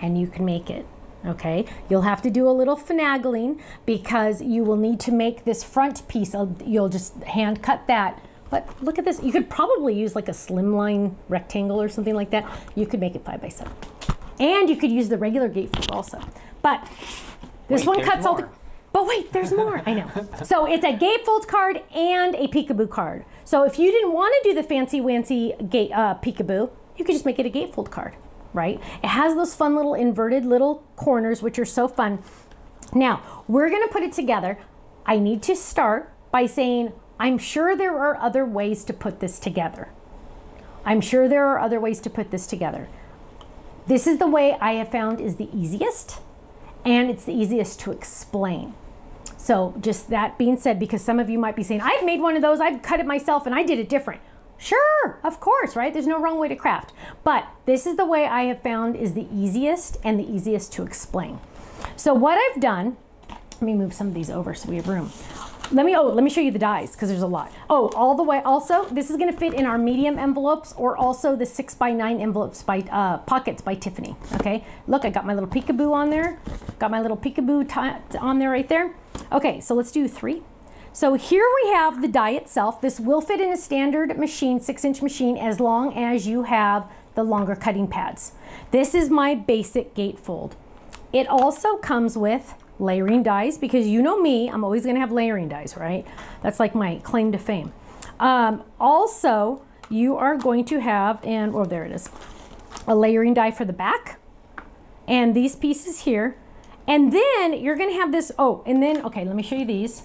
and you can make it. Okay, you'll have to do a little finagling because you will need to make this front piece. You'll just hand cut that. But look at this. You could probably use like a slimline rectangle or something like that. You could make it five by seven. And you could use the regular gatefold also. But this Wait, one cuts all the... But wait, there's more. I know. So it's a gatefold card and a peekaboo card. So if you didn't want to do the fancy wancy gate uh, peekaboo, you could just make it a gatefold card, right? It has those fun little inverted little corners, which are so fun. Now, we're going to put it together. I need to start by saying, I'm sure there are other ways to put this together. I'm sure there are other ways to put this together. This is the way I have found is the easiest, and it's the easiest to explain. So just that being said, because some of you might be saying, I've made one of those, I've cut it myself and I did it different. Sure, of course, right? There's no wrong way to craft. But this is the way I have found is the easiest and the easiest to explain. So what I've done, let me move some of these over so we have room. Let me, oh, let me show you the dies because there's a lot. Oh, all the way, also, this is gonna fit in our medium envelopes or also the six by nine envelopes by uh, Pockets by Tiffany, okay? Look, I got my little peekaboo on there. Got my little peekaboo on there right there. Okay, so let's do three. So here we have the die itself. This will fit in a standard machine, six inch machine, as long as you have the longer cutting pads. This is my basic gatefold. It also comes with layering dies, because you know me, I'm always gonna have layering dies, right? That's like my claim to fame. Um, also, you are going to have, and oh, there it is, a layering die for the back, and these pieces here, and then you're gonna have this, oh, and then, okay, let me show you these.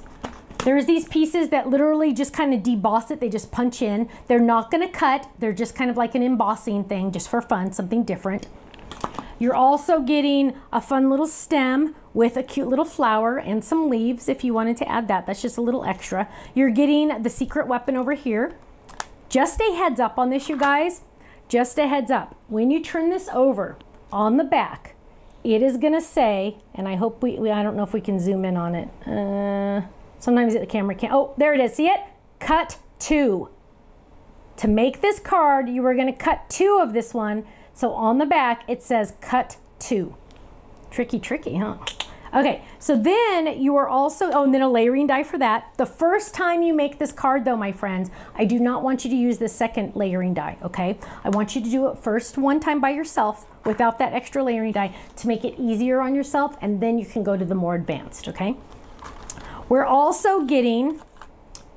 There's these pieces that literally just kind of deboss it, they just punch in. They're not gonna cut, they're just kind of like an embossing thing, just for fun, something different. You're also getting a fun little stem with a cute little flower and some leaves if you wanted to add that. That's just a little extra. You're getting the secret weapon over here. Just a heads up on this, you guys. Just a heads up. When you turn this over on the back, it is gonna say, and I hope we, we I don't know if we can zoom in on it. Uh, sometimes the camera can't. Oh, there it is. See it? Cut two. To make this card, you are gonna cut two of this one. So on the back, it says cut two. Tricky, tricky, huh? Okay, so then you are also, oh, and then a layering die for that. The first time you make this card though, my friends, I do not want you to use the second layering die, okay? I want you to do it first one time by yourself without that extra layering die to make it easier on yourself, and then you can go to the more advanced, okay? We're also getting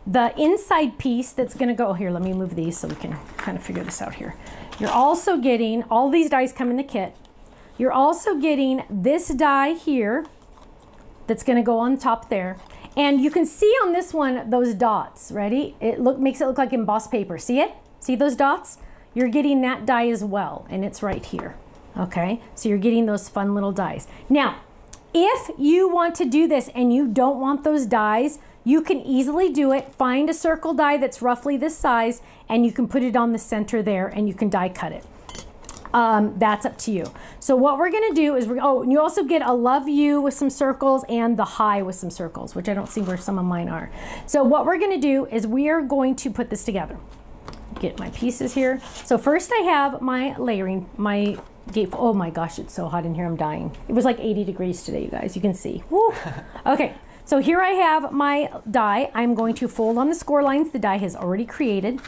the inside piece that's gonna go, oh, here, let me move these so we can kind of figure this out here. You're also getting, all these dies come in the kit. You're also getting this die here that's gonna go on top there. And you can see on this one, those dots, ready? It look, makes it look like embossed paper, see it? See those dots? You're getting that die as well, and it's right here, okay? So you're getting those fun little dies. Now, if you want to do this and you don't want those dies, you can easily do it. Find a circle die that's roughly this size and you can put it on the center there and you can die cut it. Um, that's up to you. So what we're gonna do is, we're, oh, and you also get a love you with some circles and the high with some circles, which I don't see where some of mine are. So what we're gonna do is we are going to put this together. Get my pieces here. So first I have my layering, my gatefold. Oh my gosh, it's so hot in here, I'm dying. It was like eighty degrees today, you guys, you can see. Woo. Okay. So here I have my die. I'm going to fold on the score lines the die has already created.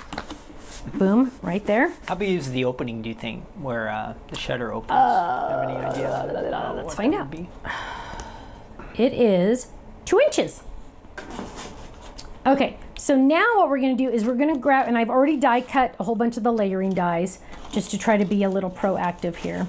Boom, right there. How big is the opening, do you think, where uh, the shutter opens? Uh, have any idea? Uh, let's find out. Be? It is two inches. Okay, so now what we're gonna do is we're gonna grab, and I've already die cut a whole bunch of the layering dies just to try to be a little proactive here.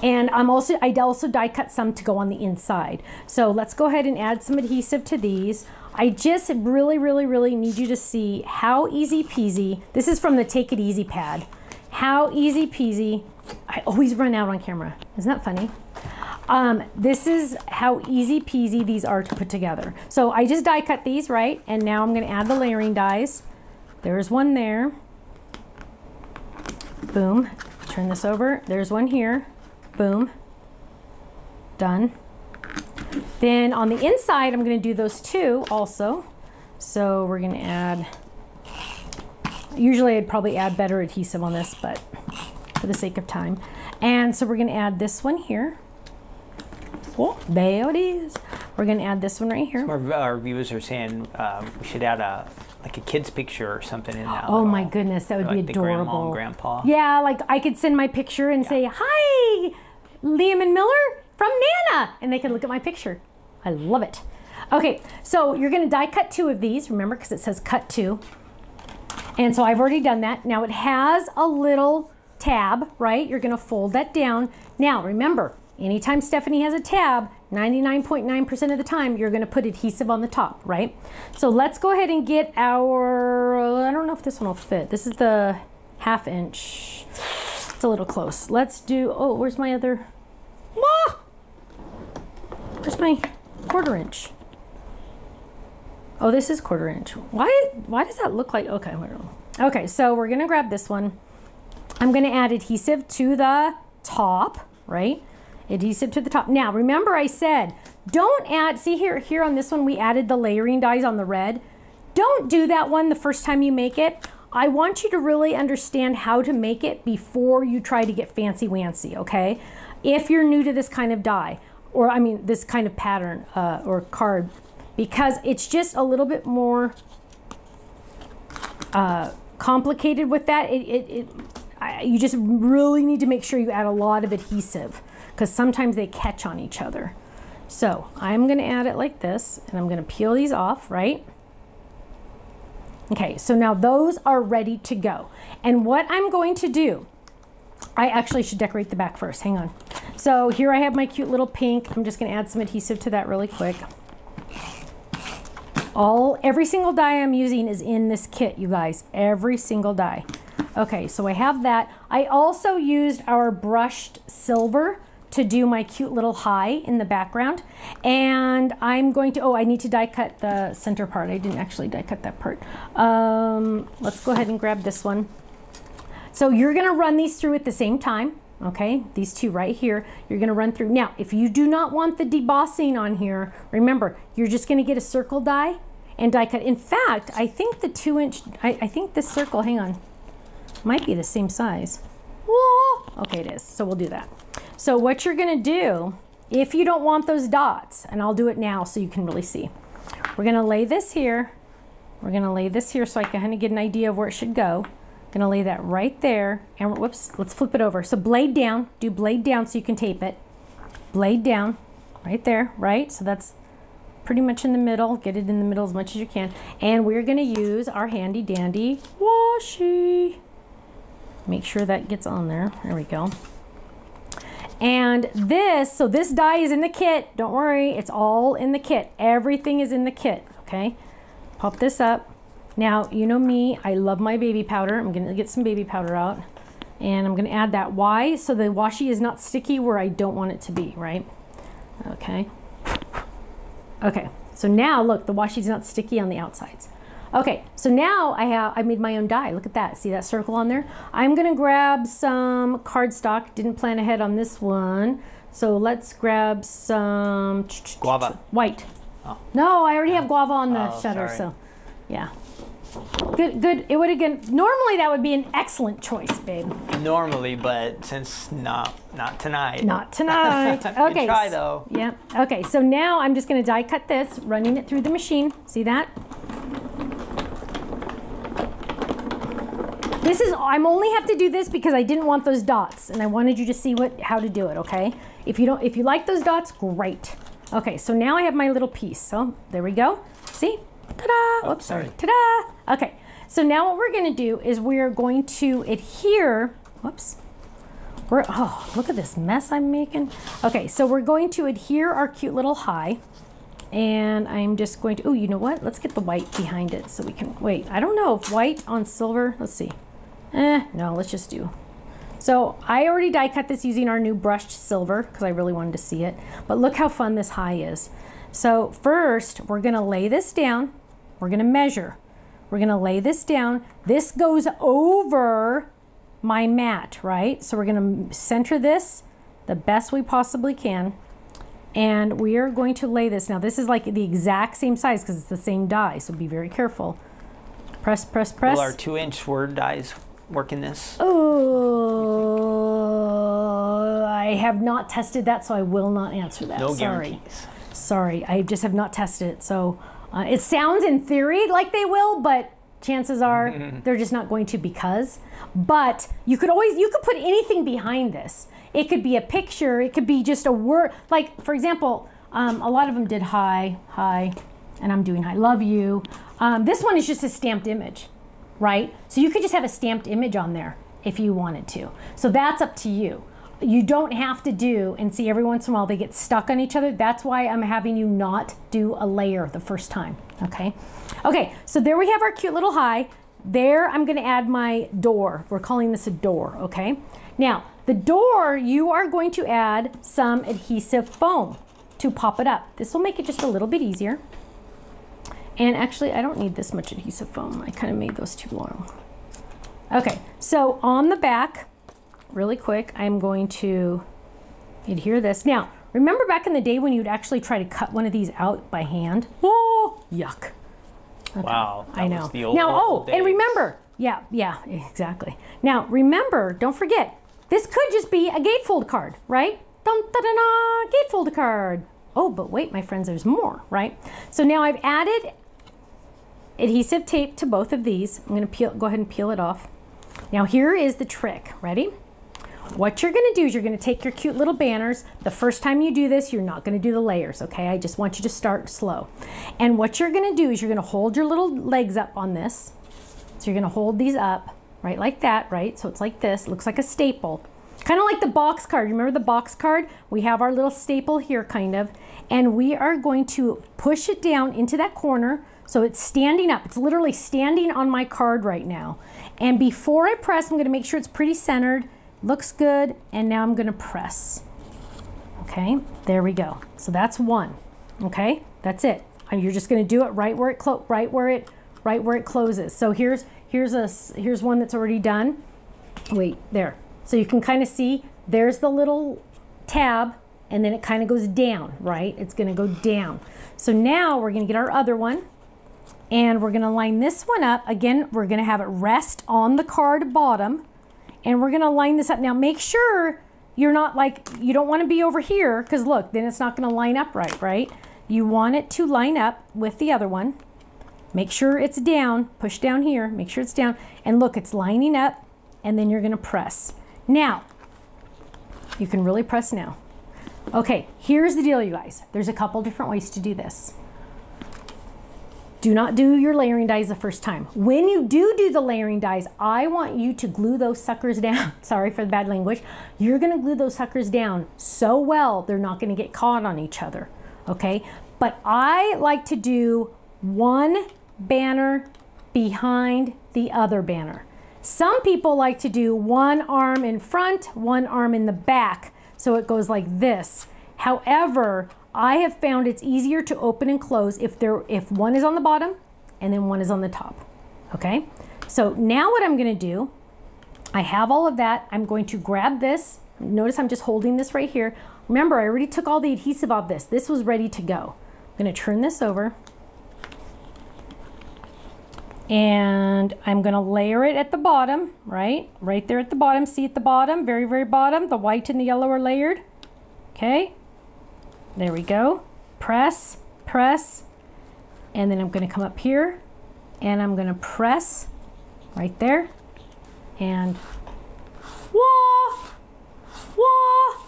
And I'm also, I also die cut some to go on the inside. So let's go ahead and add some adhesive to these. I just really, really, really need you to see how easy peasy, this is from the Take It Easy pad, how easy peasy, I always run out on camera. Isn't that funny? Um, this is how easy peasy these are to put together. So I just die cut these, right? And now I'm gonna add the layering dies. There's one there. Boom, turn this over. There's one here. Boom, done. Then on the inside, I'm gonna do those two also. So we're gonna add, usually I'd probably add better adhesive on this, but for the sake of time. And so we're gonna add this one here. Oh, there it is. We're gonna add this one right here. So our, our viewers are saying um, we should add a, like a kid's picture or something in that. Oh little, my goodness, that would like be the adorable. Grandma and grandpa. Yeah, like I could send my picture and yeah. say, hi, Liam and Miller from Nana. And they could look at my picture. I I love it. Okay, so you're gonna die cut two of these, remember, because it says cut two. And so I've already done that. Now it has a little tab, right? You're gonna fold that down. Now remember, anytime Stephanie has a tab, ninety-nine point nine percent of the time, you're gonna put adhesive on the top, right? So let's go ahead and get our, I don't know if this one will fit. This is the half inch. It's a little close. Let's do, oh, where's my other, ah! Where's my quarter inch? Oh, this is quarter inch. Why, why does that look like, okay, okay, so we're gonna grab this one. I'm gonna add adhesive to the top, right? Adhesive to the top. Now, remember I said, don't add, see here, here on this one, we added the layering dies on the red. Don't do that one the first time you make it. I want you to really understand how to make it before you try to get fancy-wancy, okay? If you're new to this kind of die, or I mean, this kind of pattern uh, or card, because it's just a little bit more uh, complicated with that. It, it, it, I, you just really need to make sure you add a lot of adhesive, because sometimes they catch on each other. So I'm gonna add it like this, and I'm gonna peel these off, right? Okay, so now those are ready to go. And what I'm going to do, I actually should decorate the back first, hang on. So here I have my cute little pink. I'm just gonna add some adhesive to that really quick. All, every single die I'm using is in this kit, you guys, every single die. Okay, so I have that. I also used our brushed silver to do my cute little high in the background. And I'm going to, oh, I need to die cut the center part. I didn't actually die cut that part. Um, let's go ahead and grab this one. So you're gonna run these through at the same time, okay? These two right here, you're gonna run through. Now, if you do not want the debossing on here, remember, you're just gonna get a circle die and die cut. In fact, I think the two inch, I, I think this circle, hang on, might be the same size. Whoa. Okay, it is, so we'll do that. So what you're gonna do, if you don't want those dots, and I'll do it now so you can really see. We're gonna lay this here. We're gonna lay this here so I can kind of get an idea of where it should go. Gonna lay that right there, and whoops, let's flip it over. So blade down, do blade down so you can tape it. Blade down, right there, right? So that's pretty much in the middle. Get it in the middle as much as you can. And we're gonna use our handy dandy washi. Make sure that gets on there, there we go. And this, so this die is in the kit. Don't worry, it's all in the kit. Everything is in the kit, okay? Pop this up. Now, you know me, I love my baby powder. I'm gonna get some baby powder out, and I'm gonna add that. Why? So the washi is not sticky where I don't want it to be, right? Okay. Okay, so now look, the washi's not sticky on the outsides. Okay, so now I have, I made my own die. Look at that, see that circle on there? I'm gonna grab some cardstock. Didn't plan ahead on this one. So let's grab some guava. White. Oh. No, I already have guava on the oh, shutter, sorry. So yeah. Good, good, it would have been, normally that would be an excellent choice, babe. Normally, but since not, not tonight. Not tonight. Okay. Try though. Yeah, okay, so now I'm just gonna die cut this, running it through the machine. See that? This is, I'm only have to do this because I didn't want those dots and I wanted you to see what, how to do it, okay? If you don't, if you like those dots, great. Okay, so now I have my little piece. So there we go, see? Ta-da, oops, sorry, ta-da. Okay, so now what we're gonna do is we're going to adhere, whoops. We're, oh, look at this mess I'm making. Okay, so we're going to adhere our cute little high. And I'm just going to, oh, you know what? Let's get the white behind it so we can, wait, I don't know if white on silver, let's see. Eh, no, let's just do. So I already die cut this using our new brushed silver because I really wanted to see it, but look how fun this high is. So first we're gonna lay this down, we're gonna measure. We're gonna lay this down. This goes over my mat, right? So we're gonna center this the best we possibly can. And we are going to lay this. Now this is like the exact same size because it's the same die, so be very careful. Press, press, press. Will our two inch word dies work in this? Oh, I have not tested that, so I will not answer that. No guarantees. Sorry, sorry, I just have not tested it. So uh, it sounds in theory like they will, but chances are mm-hmm. they're just not going to because. But you could always, you could put anything behind this. It could be a picture, it could be just a word. Like for example, Um, a lot of them did hi, hi, and I'm doing I love you. Um, this one is just a stamped image, right? So you could just have a stamped image on there if you wanted to. So that's up to you. You don't have to do, and see every once in a while they get stuck on each other. That's why I'm having you not do a layer the first time, okay? Okay, so there we have our cute little hi. There I'm gonna add my door. We're calling this a door, okay? Now, the door, you are going to add some adhesive foam to pop it up. This will make it just a little bit easier. And actually, I don't need this much adhesive foam. I kind of made those too long. Okay, so on the back, really quick, I'm going to adhere this. Now, remember back in the day when you'd actually try to cut one of these out by hand? Oh, yuck. Okay. Wow, that I know. Was the old, now, old oh, days. And remember, yeah, yeah, exactly. Now, remember, don't forget, this could just be a gatefold card, right? Dun, da, da, da, gatefold card. Oh, but wait, my friends, there's more, right? So now I've added adhesive tape to both of these. I'm gonna peel, go ahead and peel it off. Now, here is the trick, ready? What you're gonna do is you're gonna take your cute little banners. The first time you do this, you're not gonna do the layers, okay? I just want you to start slow. And what you're gonna do is you're gonna hold your little legs up on this. So you're gonna hold these up, right, like that, right? So it's like this, looks like a staple. Kind of like the box card, remember the box card? We have our little staple here, kind of. And we are going to push it down into that corner so it's standing up. It's literally standing on my card right now. And before I press, I'm gonna make sure it's pretty centered. Looks good, and now I'm gonna press. Okay, there we go. So that's one, okay? That's it. And you're just gonna do it right where it clo right where it right where it closes. So here's here's a here's one that's already done. Wait, there. So you can kind of see there's the little tab, and then it kind of goes down, right? It's gonna go down. So now we're gonna get our other one, and we're gonna line this one up. Again, we're gonna have it rest on the card bottom. And we're gonna line this up. Now make sure you're not like, you don't wanna be over here, because look, then it's not gonna line up right, right? You want it to line up with the other one. Make sure it's down, push down here, make sure it's down. And look, it's lining up, and then you're gonna press. Now, you can really press now. Okay, here's the deal, you guys. There's a couple different ways to do this. Do not do your layering dies the first time. When you do do the layering dies, I want you to glue those suckers down. Sorry for the bad language. You're gonna glue those suckers down so well, they're not gonna get caught on each other, okay? But I like to do one banner behind the other banner. Some people like to do one arm in front, one arm in the back, so it goes like this. However, I have found it's easier to open and close if there if one is on the bottom and then one is on the top, okay? So now what I'm gonna do, I have all of that. I'm going to grab this. Notice I'm just holding this right here. Remember, I already took all the adhesive off this. This was ready to go. I'm gonna turn this over, and I'm gonna layer it at the bottom, right? Right there at the bottom, see at the bottom, very, very bottom, the white and the yellow are layered, okay? There we go, press, press, and then I'm gonna come up here and I'm gonna press right there and wah, wah,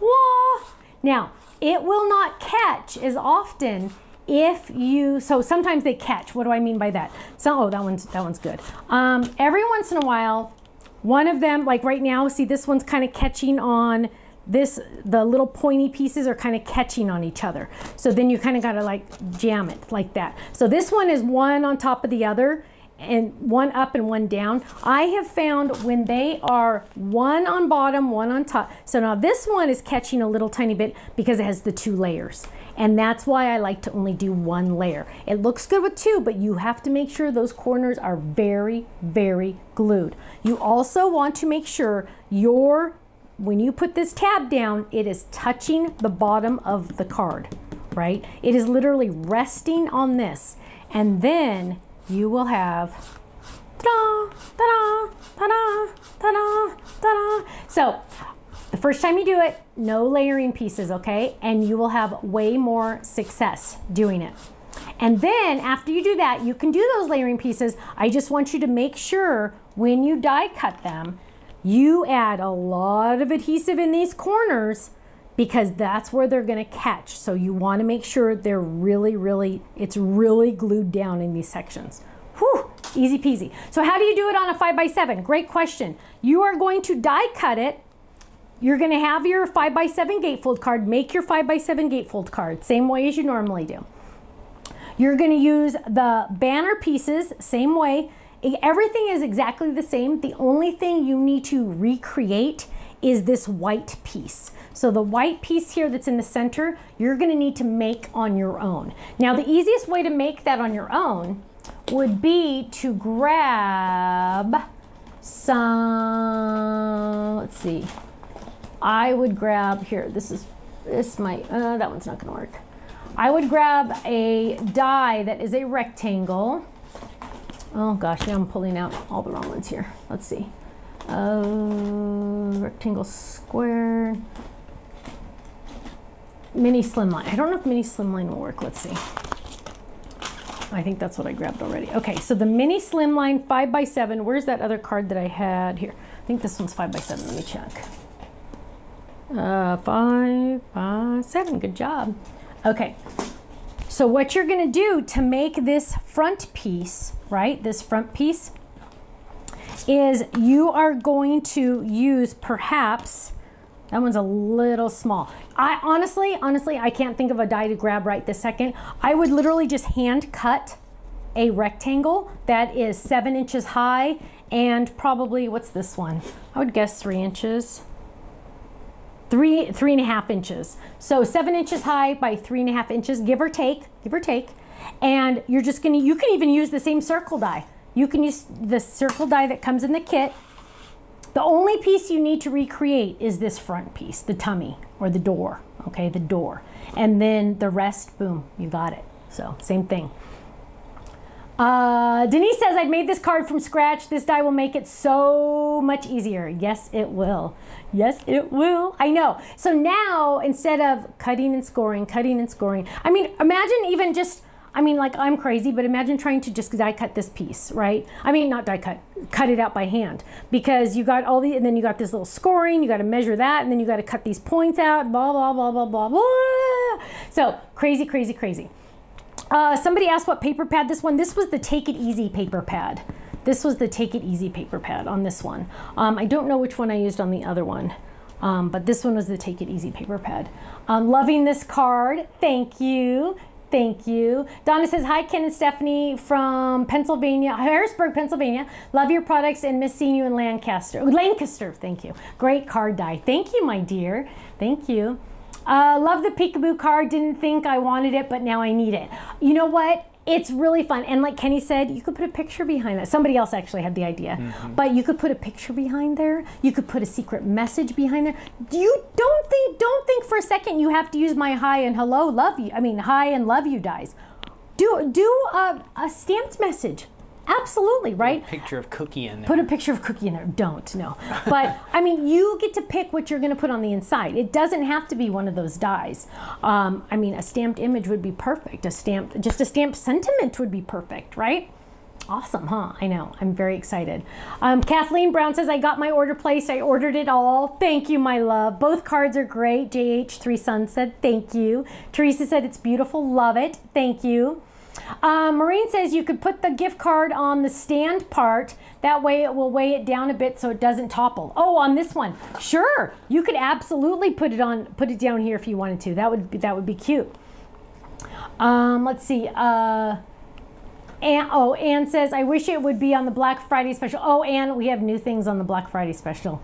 wah. Now, it will not catch as often if you, so sometimes they catch. What do I mean by that? So, oh, that one's, that one's good. Um, every once in a while, one of them, like right now, see this one's kind of catching on this, the little pointy pieces are kind of catching on each other. So then you kind of got to like jam it like that. So this one is one on top of the other and one up and one down. I have found when they are one on bottom, one on top. So now this one is catching a little tiny bit because it has the two layers. And that's why I like to only do one layer. It looks good with two, but you have to make sure those corners are very, very glued. You also want to make sure your when you put this tab down, it is touching the bottom of the card, right? It is literally resting on this. And then you will have ta-da, ta-da, ta-da, ta-da, ta-da. So the first time you do it, no layering pieces, okay? And you will have way more success doing it. And then after you do that, you can do those layering pieces. I just want you to make sure when you die cut them, you add a lot of adhesive in these corners because that's where they're going to catch. So you want to make sure they're really, really, it's really glued down in these sections. Whew, easy peasy. So how do you do it on a five by seven? Great question. You are going to die cut it. You're going to have your five by seven gatefold card, make your five by seven gatefold card, same way as you normally do. You're going to use the banner pieces, same way. Everything is exactly the same. The only thing you need to recreate is this white piece. So the white piece here that's in the center, you're going to need to make on your own. Now the easiest way to make that on your own would be to grab some, let's see, I would grab here, this is, this might, uh, that one's not going to work. I would grab a die that is a rectangle. Oh gosh, now I'm pulling out all the wrong ones here. Let's see. Uh, rectangle, square, mini slimline. I don't know if mini slimline will work. Let's see. I think that's what I grabbed already. Okay, so the mini slimline five by seven. Where's that other card that I had here? I think this one's five by seven. Let me check. Uh, five by seven. Good job. Okay. So what you're going to do to make this front piece, right, this front piece, is you are going to use perhaps, that one's a little small. I honestly, honestly, I can't think of a die to grab right this second. I would literally just hand cut a rectangle that is seven inches high and probably, what's this one? I would guess three inches. Three, three and a half inches. So seven inches high by three and a half inches, give or take, give or take. And you're just gonna, you can even use the same circle die. You can use the circle die that comes in the kit. The only piece you need to recreate is this front piece, the tummy or the door, okay, the door. And then the rest, boom, you got it. So same thing. Uh, Denise says, I've made this card from scratch. This die will make it so much easier. Yes, it will. Yes, it will. I know. So now, instead of cutting and scoring, cutting and scoring, I mean, imagine even just, I mean, like I'm crazy, but imagine trying to just die cut this piece, right? I mean, not die cut, cut it out by hand, because you got all the, and then you got this little scoring, you got to measure that, and then you got to cut these points out, blah, blah, blah, blah, blah, blah. So crazy, crazy, crazy. Uh, somebody asked what paper pad this one. This was the Take It Easy paper pad. This was the Take It Easy paper pad on this one. Um, I don't know which one I used on the other one, um, but this one was the Take It Easy paper pad. Um, loving this card. Thank you. Thank you. Donna says, hi, Ken and Stephanie from Pennsylvania, Harrisburg, Pennsylvania. Love your products and miss seeing you in Lancaster. Lancaster, thank you. Great card die. Thank you, my dear. Thank you. Uh, love the peekaboo card. Didn't think I wanted it, but now I need it. You know what? It's really fun. And like Kenny said, you could put a picture behind that. Somebody else actually had the idea. Mm-hmm. But you could put a picture behind there. You could put a secret message behind there. You don't think, don't think for a second you have to use my hi and hello love you. I mean, hi and love you dies. Do, do a, a stamped message. Absolutely, right? Put a picture of cookie in there. Put a picture of cookie in there. Don't, no. But, I mean, you get to pick what you're going to put on the inside. It doesn't have to be one of those dies. Um, I mean, a stamped image would be perfect. A stamped, just a stamped sentiment would be perfect, right? Awesome, huh? I know. I'm very excited. Um, Kathleen Brown says, I got my order placed. I ordered it all. Thank you, my love. Both cards are great. J H three Sun said, thank you. Teresa said, it's beautiful. Love it. Thank you. Uh, Maureen says you could put the gift card on the stand part. That way it will weigh it down a bit so it doesn't topple. Oh, on this one. Sure. You could absolutely put it on, put it down here if you wanted to. That would be, that would be cute. Um, let's see. Uh, Ann, oh, Ann says, I wish it would be on the Black Friday special. Oh, Ann, we have new things on the Black Friday special.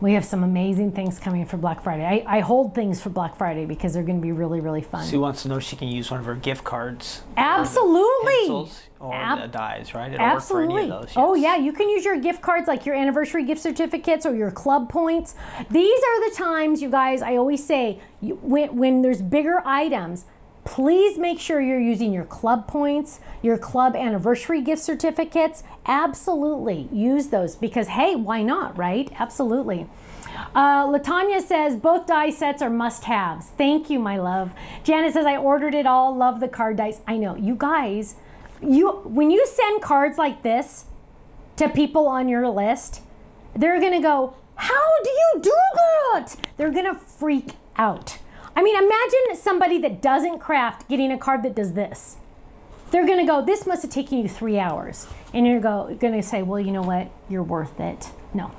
We have some amazing things coming for Black Friday. I, I hold things for Black Friday because they're going to be really, really fun. Sue wants to know if she can use one of her gift cards. Absolutely. Pencils or Ab the dies, right? It'll absolutely work for any of those, yes. Oh, yeah. You can use your gift cards, like your anniversary gift certificates or your club points. These are the times, you guys, I always say, you, when, when there's bigger items, please make sure you're using your club points, your club anniversary gift certificates. Absolutely use those because, hey, why not, right? Absolutely. Uh, LaTanya says, both die sets are must-haves. Thank you, my love. Janet says, I ordered it all. Love the card dice. I know. You guys, you when you send cards like this to people on your list, they're going to go, how do you do that? They're going to freak out. out. I mean, imagine somebody that doesn't craft getting a card that does this. They're gonna go, this must have taken you three hours. And you're go, gonna say, well, you know what? You're worth it. No.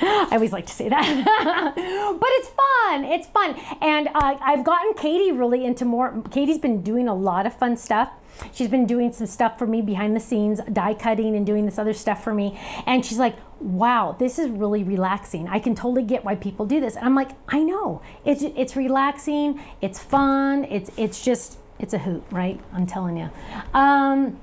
I always like to say that. But it's fun, it's fun. And uh, I've gotten Katie really into more, Katie's been doing a lot of fun stuff. She's been doing some stuff for me behind the scenes, die cutting and doing this other stuff for me. And she's like, wow, this is really relaxing. I can totally get why people do this. And I'm like, I know, it's, it's relaxing, it's fun, it's, it's just, it's a hoot, right? I'm telling you. Um,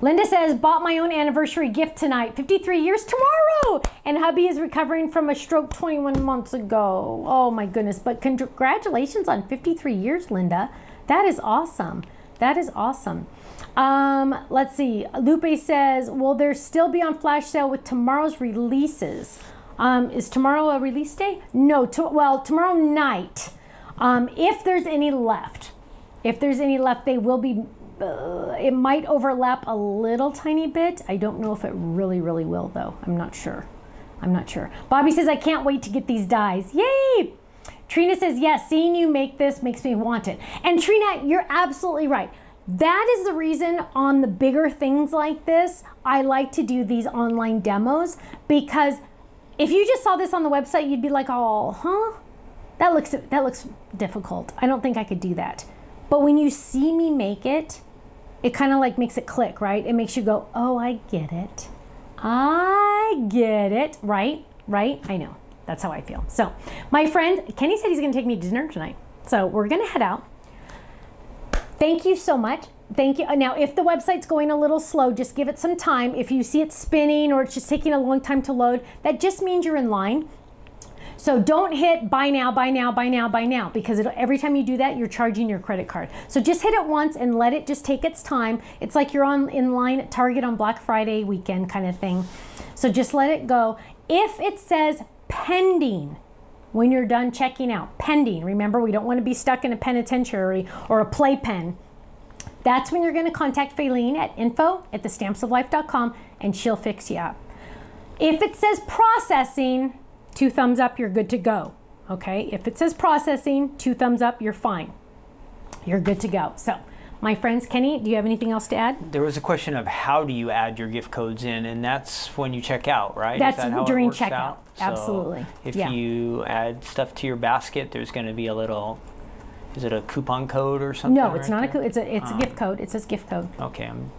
Linda says, bought my own anniversary gift tonight, fifty-three years tomorrow. And hubby is recovering from a stroke twenty-one months ago. Oh my goodness, but congratulations on fifty-three years, Linda. That is awesome. That is awesome. Um, let's see. Lupe says, will there still be on flash sale with tomorrow's releases? Um, is tomorrow a release day? No. To well, tomorrow night. Um, if there's any left. If there's any left, they will be... Uh, it might overlap a little tiny bit. I don't know if it really, really will, though. I'm not sure. I'm not sure. Bobby says, I can't wait to get these dies. Yay! Trina says, yes, seeing you make this makes me want it. And Trina, you're absolutely right. That is the reason on the bigger things like this, I like to do these online demos, because if you just saw this on the website, you'd be like, oh, huh? That looks, that looks difficult. I don't think I could do that. But when you see me make it, it kind of like makes it click, right? It makes you go, oh, I get it. I get it, right? Right? I know. That's how I feel. So my friend, Kenny said he's going to take me to dinner tonight. So we're going to head out. Thank you so much. Thank you. Now, if the website's going a little slow, just give it some time. If you see it spinning or it's just taking a long time to load, that just means you're in line. So don't hit buy now, buy now, buy now, buy now, because it'll, every time you do that, you're charging your credit card. So just hit it once and let it just take its time. It's like you're on in line at Target on Black Friday weekend kind of thing. So just let it go. If it says pending when you're done checking out, pending, remember, we don't want to be stuck in a penitentiary or a playpen. That's when you're going to contact Faylene at info at the stamps of life dot com and she'll fix you up. If it says processing, two thumbs up, you're good to go. Okay, if it says processing, two thumbs up, you're fine. You're good to go. So, my friends, Kenny, do you have anything else to add? There was a question of how do you add your gift codes in, and that's when you check out, right? That's that how during checkout. Out? Absolutely. So if yeah. you add stuff to your basket, there's going to be a little. Is it a coupon code or something? No, it's right not there? a. It's a. It's um, a gift code. It says gift code. Okay. I'm,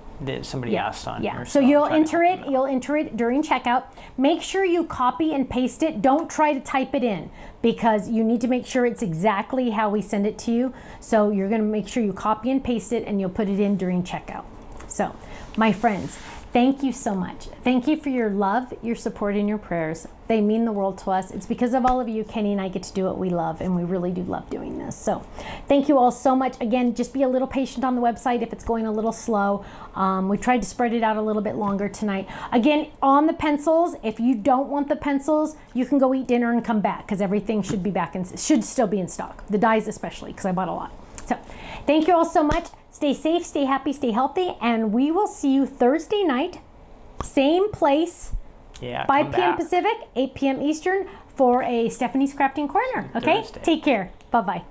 somebody yeah. asked on yeah. here. So, so you'll enter it, you'll enter it during checkout. Make sure you copy and paste it. Don't try to type it in, because you need to make sure it's exactly how we send it to you. So you're going to make sure you copy and paste it and you'll put it in during checkout. So my friends, thank you so much. Thank you for your love, your support, and your prayers. They mean the world to us. It's because of all of you, Kenny and I get to do what we love, and we really do love doing this. So thank you all so much. Again, just be a little patient on the website if it's going a little slow. Um, we tried to spread it out a little bit longer tonight. Again, on the pencils, if you don't want the pencils, you can go eat dinner and come back, because everything should be back in, should still be in stock. The dies especially, because I bought a lot. So thank you all so much. Stay safe, stay happy, stay healthy, and we will see you Thursday night, same place, yeah, five p m Pacific, eight p m Eastern, for a Stephanie's Crafting Corner. Okay? Thursday. Take care. Bye-bye.